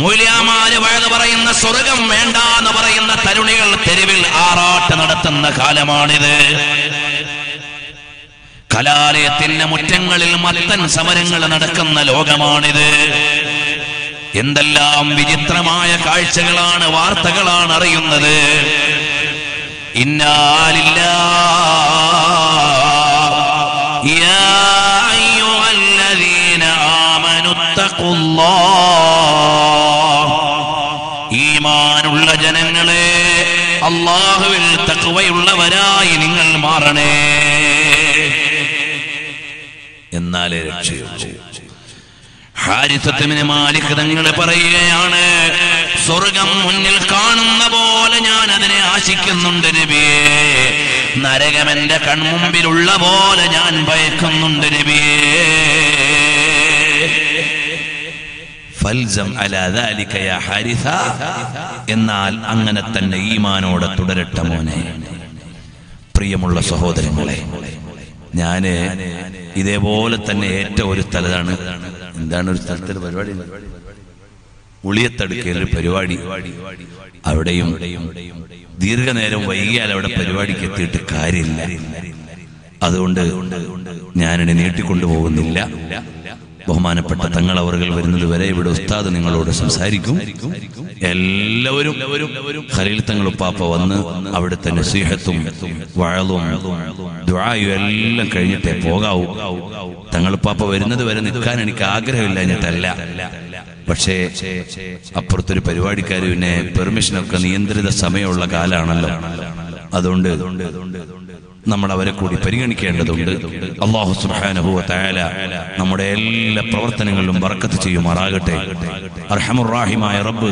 മൂല്യമാര് വഴു പറയുന്ന സ്വർഗം വേണ്ട എന്ന് പറയുന്ന തരുണികൾ തെരുവിൽ ആറാട്ട് നടത്തുന്ന കാലമാണിത്. കലാലയത്തിന്റെ മുറ്റങ്ങളിൽ മത്തൻ സമരങ്ങൾ നടക്കുന്ന ലോകമാണിത്. എന്തെല്ലാം വിചിത്രമായ കാഴ്ചകളാണ്, വാർത്തകളാണ് അറിയുന്നത്. ഇന്നാ ലില്ലാഹി യാ അയ്യുഹല്ലദീന ആമനുത്തഖുല്ലാഹ്. ഈമാനുള്ള ജനങ്ങളെ, അല്ലാഹുവിൽ തഖ്വയുള്ളവരായി നിങ്ങൾ മാറണേ, എന്നാലേ രക്ഷയുള്ളൂ. ഹാരിസത്ത് ഇബ്നു മാലിക് തങ്ങൾ പറയുകയാണ്, സ്വർഗം മുന്നിൽ കാണുന്ന പോലെ ഞാൻ അതിനെ ആശിക്കുന്നുണ്ട് നബിയേ, നരകമെന്റെ കൺമുമ്പിലുള്ള പോലെ ഞാൻ ഭയക്കുന്നുണ്ട് നബിയേ. ഫൽസം അലാ ദാലിക യാ ഹാരിസ, എന്നാൽ അങ്ങനെ തന്നെ ഈമാനോടെ തുടരട്ടെ മോനെ. പ്രിയമുള്ള സഹോദരങ്ങളെ, ഞാന് ഇതേപോലെ തന്നെ ഏറ്റവും ഒരു സ്ഥലത്താണ്, എന്താണ് ഒരു സ്ഥലത്തെ പരിപാടി, ഉളിയത്തടുക്കയിൽ ഒരു പരിപാടി. അവിടെയും ദീർഘനേരം വൈകിയാൽ അവിടെ പരിപാടിക്ക് എത്തിയിട്ട് കാര്യമില്ല. അതുകൊണ്ട് ഞാനിനെ നീട്ടിക്കൊണ്ടുപോകുന്നില്ല. ബഹുമാനപ്പെട്ട തങ്ങൾ അവർ വരുന്നത് വരെ ഇവിടെ ഉസ്താദ് നിങ്ങളോട് സംസാരിക്കും. എല്ലാവരും ഖലീൽ തങ്ങൾ ഉപ്പാപ്പ വന്ന് അവിടുത്തെ നസീഹത്തും വഅളും ദുആയും എല്ലാം കഴിഞ്ഞിട്ടേ പോകാവൂ. തങ്ങൾ ഉപ്പാപ്പ വരുന്നത് വരെ നിൽക്കാൻ എനിക്ക് ആഗ്രഹമില്ലാഞ്ഞിട്ടല്ല, പക്ഷേ അപ്പുറത്തൊരു പരിപാടിക്കാർ പിന്നെ പെർമിഷനൊക്കെ നിയന്ത്രിത സമയമുള്ള കാലാണല്ലോ. അതുകൊണ്ട് നമ്മൾ അവരെ കൂടി പരിഗണിക്കേണ്ടതുണ്ട്. അല്ലാഹു സുബ്ഹാനഹു വ തആല നമ്മുടെ എല്ലാ പ്രവർത്തനങ്ങളിലും ബർക്കത്ത് ചെയ്യുമാറാകട്ടെ. അർഹമുർ റഹീമായ റബ്ബ്,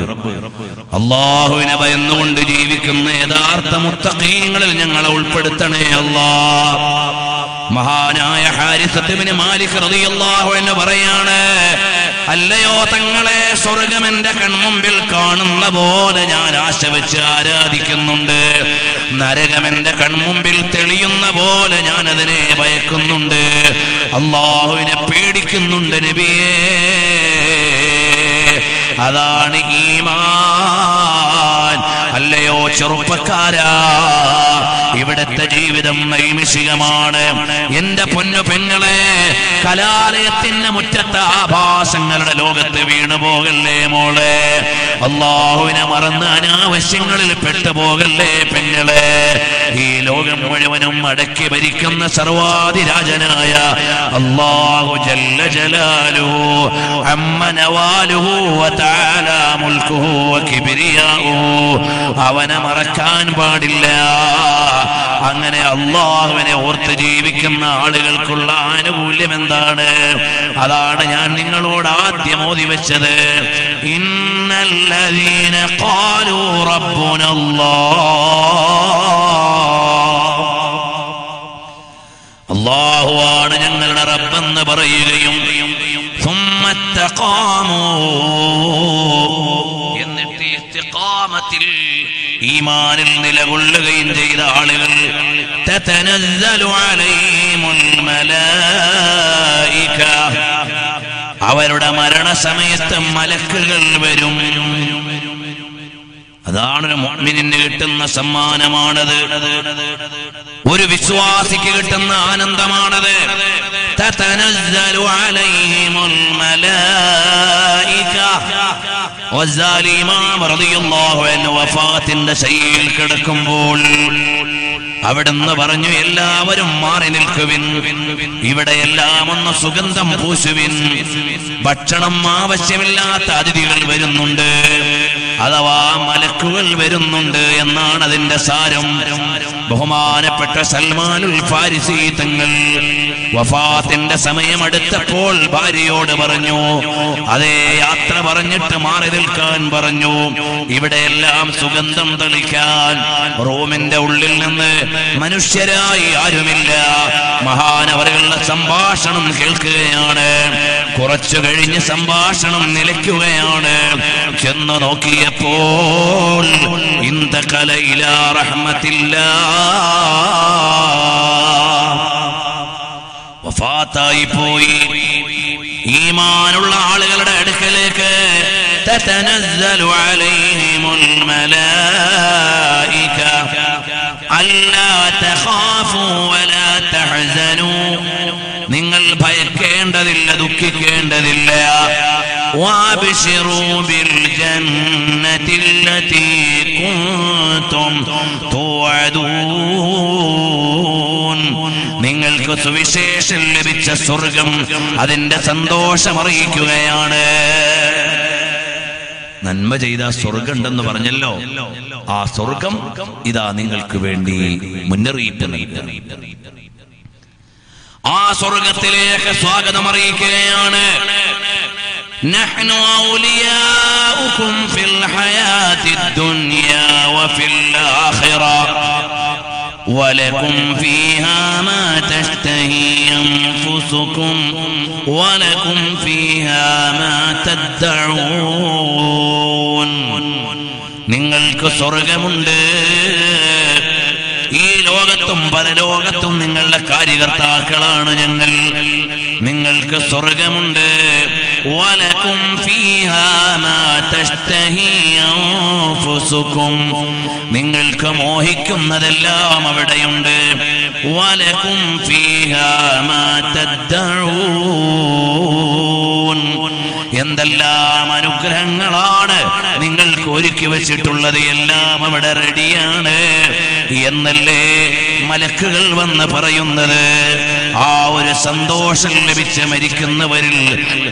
അല്ലാഹുവിനെ ഭയന്നുകൊണ്ട് ജീവിക്കുന്ന യഥാർത്ഥ മുത്തഖീങ്ങളിൽ ഞങ്ങളെ ഉൾപ്പെടുത്തണേ അല്ലാഹ്. മഹാനായ ഹാരിസത്ത് ഇബ്നു മാലിക് റളിയല്ലാഹു അൻഹു പറയാണ്, അല്ലയോ തങ്ങളെ, സ്വർഗം എന്റെ കൺമുമ്പിൽ കാണുന്ന പോലെ ഞാൻ ആശവച്ച് ആരാധിക്കുന്നുണ്ട്, നരകം എന്റെ കൺമുമ്പിൽ തെളിയുന്ന പോലെ ഞാൻ അതിനെ ഭയക്കുന്നുണ്ട്, അല്ലാഹുവിനെ പേടിക്കുന്നുണ്ട് നബിയേ. അതാണ് ഈമാൻ. അല്ലയോ ചെറുപ്പക്കാരാ, ഇവിടത്തെ ജീവിതം നൈമിഷികമാണ്. എന്റെ പൊന്നു പെങ്ങളെ, കലാലയത്തിന്റെ മുറ്റത്തെ ആഭാസങ്ങളുടെ ലോകത്ത് വീണു പോകല്ലേ മോളെ. അല്ലാഹുവിനെ മറന്ന് അനാവശ്യങ്ങളിൽ പെട്ടു പോകല്ലേ പെങ്ങളെ. ഈ ലോകം മുഴുവനും അടക്കി ഭരിക്കുന്ന സർവാധിരാജനായ അല്ലാഹു ജല്ല ജലാലുഹു അമ്മ നവാലുഹു വ തആല മുൽകുഹു വ കിബ്രിയാഉഹു, അവനെ മറക്കാൻ പാടില്ല. അങ്ങനെ അല്ലാഹുവിനെ ഓർത്ത് ജീവിക്കുന്ന ആളുകൾക്കുള്ള ആനുകൂല്യം എന്താണ്? അതാണ് ഞാൻ നിങ്ങളോട് ആദ്യം ഓതി വെച്ചത്. ഇന്നല്ലദീന ഖാലൂ റബ്ബുനല്ലാഹ്, അല്ലാഹുവാണ് ഞങ്ങളുടെ റബ്ബെന്ന് പറയുകയും സുമ്മത്തഖാമൂ, എന്നിട്ട് ഇസ്തിഖാമത്തിൽ ഈമാനിൽ നിലകൊള്ളുകയും ചെയ്ത ആളുകൾ തതനസ്സലു അലൈഹിമുൽ മലായിക, അവരുടെ മരണസമയത്ത് മലക്കുകൾ വരും. അതാണ് മുഅ്മിനിന് കിട്ടുന്ന സമ്മാനമാണത്, ഒരു വിശ്വാസിക്ക് കിട്ടുന്ന ആനന്ദമാണത്. തതനസ്സലു അലൈഹിമുൽ മലായിക. വസാലി ഇമാം റളിയല്ലാഹു അൻഹു വഫാത്തിന്റെ ശയ്യയിൽ കിടക്കുമ്പോൾ അവിടുന്ന് പറഞ്ഞു, എല്ലാവരും മാറി നിൽക്കുവിൻ, ഇവിടെ എല്ലാം ഒന്ന് സുഗന്ധം പൂശുവിൻ, ഭക്ഷണം ആവശ്യമില്ലാത്ത അതിഥികൾ വരുന്നുണ്ട്, അഥവാ മലക്കുകൾ വരുന്നുണ്ട് എന്നാണ് അതിന്റെ സാരം. ബഹുമാനപ്പെട്ട സൽമാനുൽ ഫാരിസി തങ്ങൾ വഫാത്തിന്റെ സമയം അടുത്തപ്പോൾ ഭാര്യയോട് പറഞ്ഞു, അതേ യാത്ര പറഞ്ഞിട്ട് മാറി നിൽക്കാൻ പറഞ്ഞു, ഇവിടെയെല്ലാം സുഗന്ധം തളിക്കാൻ റൂമിന്റെ ഉള്ളിൽ നിന്ന് മനുഷ്യരായി ആരുമില്ല. മഹാനവറുകളുടെ സംഭാഷണം കേൾക്കുകയാണ്. കുറച്ചു കഴിഞ്ഞ് സംഭാഷണം നിലയ്ക്കുകയാണ്. ചെന്ന് നോക്കിയപ്പോൾ ഇന്തഖല ഇലാ റഹ്മത്തില്ലാഹ്, വഫാത്തായി പോയി. ഈമാനുള്ള ആളുകളുടെ അടുക്കലേക്ക് തതനസ്സലു അലൈഹിമുൽ മലായിക അല്ലാ തഖാഫൂ വലാ തഹ്സനൂ, നിങ്ങൾ ഭയക്കേണ്ടതില്ല, ദുഃഖിക്കേണ്ടതില്ല. വഅബ്ശിറൂ ബിൽ ജന്നത്തില്ലതീ കുൻതും തുഅദൂൻ, നിങ്ങൾക്ക് സുവിശേഷം ലഭിച്ച സ്വർഗം അതിന്റെ സന്തോഷം അറിയിക്കുകയാണ്. നന്മ ചെയ്ത സ്വർഗം ഉണ്ടെന്ന് പറഞ്ഞല്ലോ, ആ സ്വർഗം ഇതാ നിങ്ങൾക്ക് വേണ്ടി മുന്നറിയിപ്പ് നൽകി, ആ സ്വർഗത്തിലേക്ക് സ്വാഗതം അറിയിക്കുകയാണ്. നഹ്നു ഔലിയാഉകും ഫിൽ ഹയാത്തിദ് ദുനിയാ വഫിൽ ആഖിറ വലകും ഫീഹാ മാ തശ്തഹി അൻഫുസുകും വലകും ഫീഹാ മാ തദ്ദഊൻ, നിങ്ങൾക്ക് സ്വർഗമുണ്ട്, ഈ ലോകത്തും പരലോകത്തും നിങ്ങളുടെ കാര്യകർത്താക്കളാണ് ഞങ്ങൾ, നിങ്ങൾക്ക് സ്വർഗമുണ്ട്, ولكم فيها ما تشتهي أنفسكم نِنْغَلْكُمْ മോഹിക്കുന്നതെല്ലാം അവിടെയുണ്ട് വലകും ഫീഹാ മാ തദ്ദഊൻ എന്തെല്ലാം അനുഗ്രഹങ്ങളാണ് നിങ്ങൾക്ക് ഒരുക്കി വെച്ചിട്ടുള്ളത് എല്ലാം അവിടെ റെഡിയാണ് എന്നല്ലേ മലക്കുകൾ വന്ന് പറയുന്നത് ആ ഒരു സന്തോഷം ലഭിച്ച് മരിക്കുന്നവരിൽ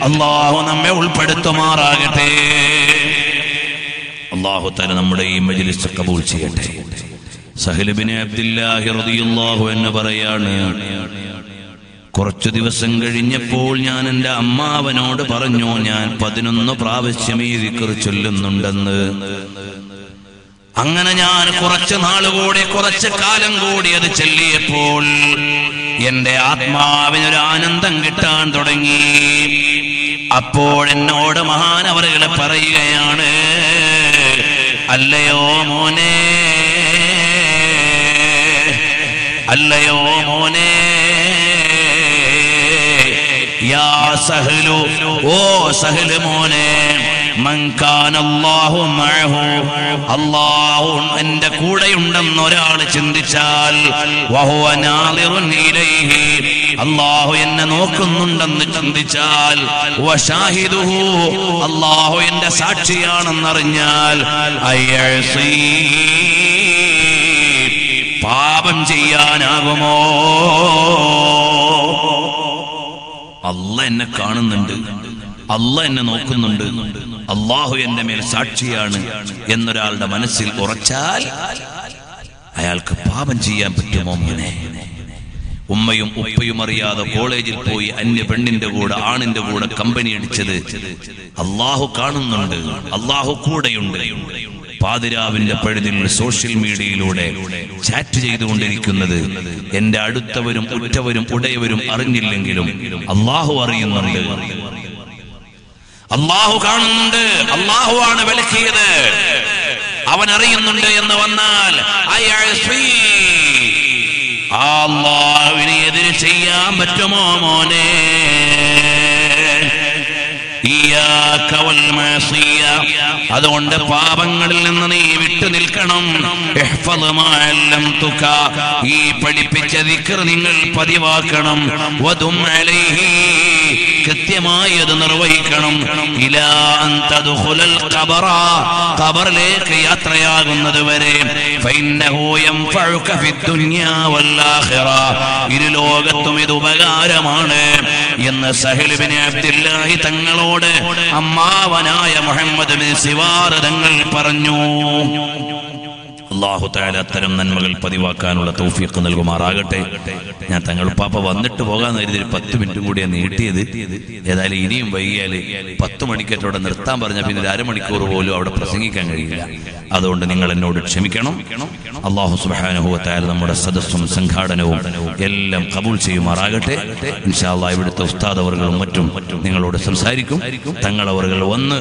അല്ലാഹു നമ്മെ ഉൾപ്പെടുത്തുമാറാകട്ടെ അല്ലാഹു തആല നമ്മുടെ ഈ മജ്‌ലിസ് ഖബൂൽ ചെയ്യട്ടെ സഹൽ ഇബ്നു അബ്ദുല്ലാഹി റളിയല്ലാഹു അൻഹു പറയാണ് കുറച്ചു ദിവസം കഴിഞ്ഞപ്പോൾ ഞാൻ എൻ്റെ അമ്മാവനോട് പറഞ്ഞു ഞാൻ 11 പ്രാവശ്യം ഈ ദിക്ർ ചൊല്ലുന്നുണ്ടെന്ന് അങ്ങനെ ഞാൻ കുറച്ചു നാളുകൂടി കുറച്ചു കാലം കൂടി അത് ചൊല്ലിയപ്പോൾ എൻ്റെ ആത്മാവിന് ഒരു ആനന്ദം കിട്ടാൻ തുടങ്ങി അപ്പോൾ എന്നോട് മഹാനവറുകൾ പറയുകയാണ് അല്ലയോ മോനെ യാ സഹ്ലു ഓ സഹ്ലു മോനെ മൻ കാന അല്ലാഹു മഅഹു അല്ലാഹു എൻ്റെ കൂടെയുണ്ടെന്ന് ഒരാൾ ചിന്തിച്ചാൽ വഹുവ നാളിറുൻ ഇലൈഹി അല്ലാഹു എന്നെ നോക്കുന്നുണ്ടെന്ന് ചിന്തിച്ചാൽ വശാഹിദുഹു അല്ലാഹു എൻ്റെ സാക്ഷിയാണെന്നറിഞ്ഞാൽ അയസീ പാപം ചെയ്യാനാകുമോ അല്ലാഹ് എന്നെ കാണുന്നുണ്ട് അല്ലാഹ് എന്നെ നോക്കുന്നുണ്ട് അല്ലാഹു എൻ്റെ മേൽ സാക്ഷിയാണ് എന്നൊരാളുടെ മനസ്സിൽ ഉറച്ചാൽ അയാൾക്ക് പാപം ചെയ്യാൻ പറ്റുമോ മോനെ ഉമ്മയും ഉപ്പയും അറിയാതെ കോളേജിൽ പോയി അന്യ പെണ്ണിന്റെ കൂടെ ആണിന്റെ കൂടെ കമ്പനി അടിച്ചത് അല്ലാഹു കാണുന്നുണ്ട് അല്ലാഹു കൂടെയുണ്ട് പാതിരാവിന്റെ പഴുതിൽ സോഷ്യൽ മീഡിയയിലൂടെ ചാറ്റ് ചെയ്തുകൊണ്ടിരിക്കുന്നത് എന്റെ അടുത്തവരും ഉറ്റവരും ഉടയവരും അറിഞ്ഞില്ലെങ്കിലും അല്ലാഹു അറിയുന്നുണ്ട് അല്ലാഹു കാണുന്നുണ്ട് അല്ലാഹു ആണ് വിലക്കിയത് അവൻ അറിയുന്നുണ്ട് എന്ന് വന്നാൽ അല്ലാഹുവിനെ എതിര് ചെയ്യാൻ പറ്റുമോ മോനെ അതുകൊണ്ട് പാപങ്ങളിൽ നിന്ന് നീ വിട്ടു നിൽക്കണം ഈ പഠിപ്പിച്ച ദിക്ർ നിങ്ങൾ പതിവാക്കണം കൃത്യമായി അത് നിർവഹിക്കണം ഖബറിലേക്ക് യാത്രയാകുന്നത് വരെ ഇരുലോകത്തും ഇത് ഉപകാരമാണ് എന്ന് സഹൽ ഇബ്നു അബ്ദുല്ലാഹി തങ്ങളോട് അമ്മാവനായ മുഹമ്മദ് ബിൻ സിവാർ തങ്ങൾ പറഞ്ഞു. അല്ലാഹു തആല അത്തരം നന്മകൾ പതിവാക്കാനുള്ള തൗഫീഖ് നൽകുമാറാകട്ടെ. ഞാൻ തങ്ങൾ ഉപ്പാപ്പ വന്നിട്ട് പോകാന്ന് കരുതി 10 മിനിറ്റും കൂടിയാ നീട്ടിയത്. ഏതായാലും ഇനിയും വൈകിയാൽ 10 മണിക്കറ്റോടെ നിർത്താൻ പറഞ്ഞ പിന്നെ ഒരു അരമണിക്കൂർ പോലും അവിടെ പ്രസംഗിക്കാൻ കഴിയില്ല. അതുകൊണ്ട് നിങ്ങൾ എന്നോട് ക്ഷമിക്കണം. അല്ലാഹു സുബ്ഹാനഹു വ തആല നമ്മുടെ സദസ്സും സംഘാടനവും എല്ലാം ഖബൂൽ ചെയ്യുമാറാകട്ടെ. ഇൻഷാ അല്ലാഹ് ഇവിടുത്തെ ഉസ്താദ് അവർകളും മറ്റും നിങ്ങളോട് സംസാരിക്കും. തങ്ങൾ അവർകൾ വന്ന്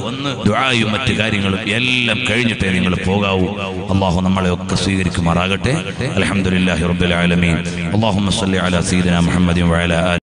ദുആയും മറ്റു കാര്യങ്ങളും എല്ലാം കഴിഞ്ഞിട്ടേ നിങ്ങൾ പോകാവൂ. അല്ലാഹു നമ്മളെയൊക്കെ സ്വീകരിക്കുമാറാകട്ടെ. അൽഹംദുലില്ലാഹി റബ്ബിൽ ആലമീൻ. അല്ലാഹുമ്മ സ്വല്ലി അലാ സയ്യിദിനാ മുഹമ്മദിൻ വഅലാ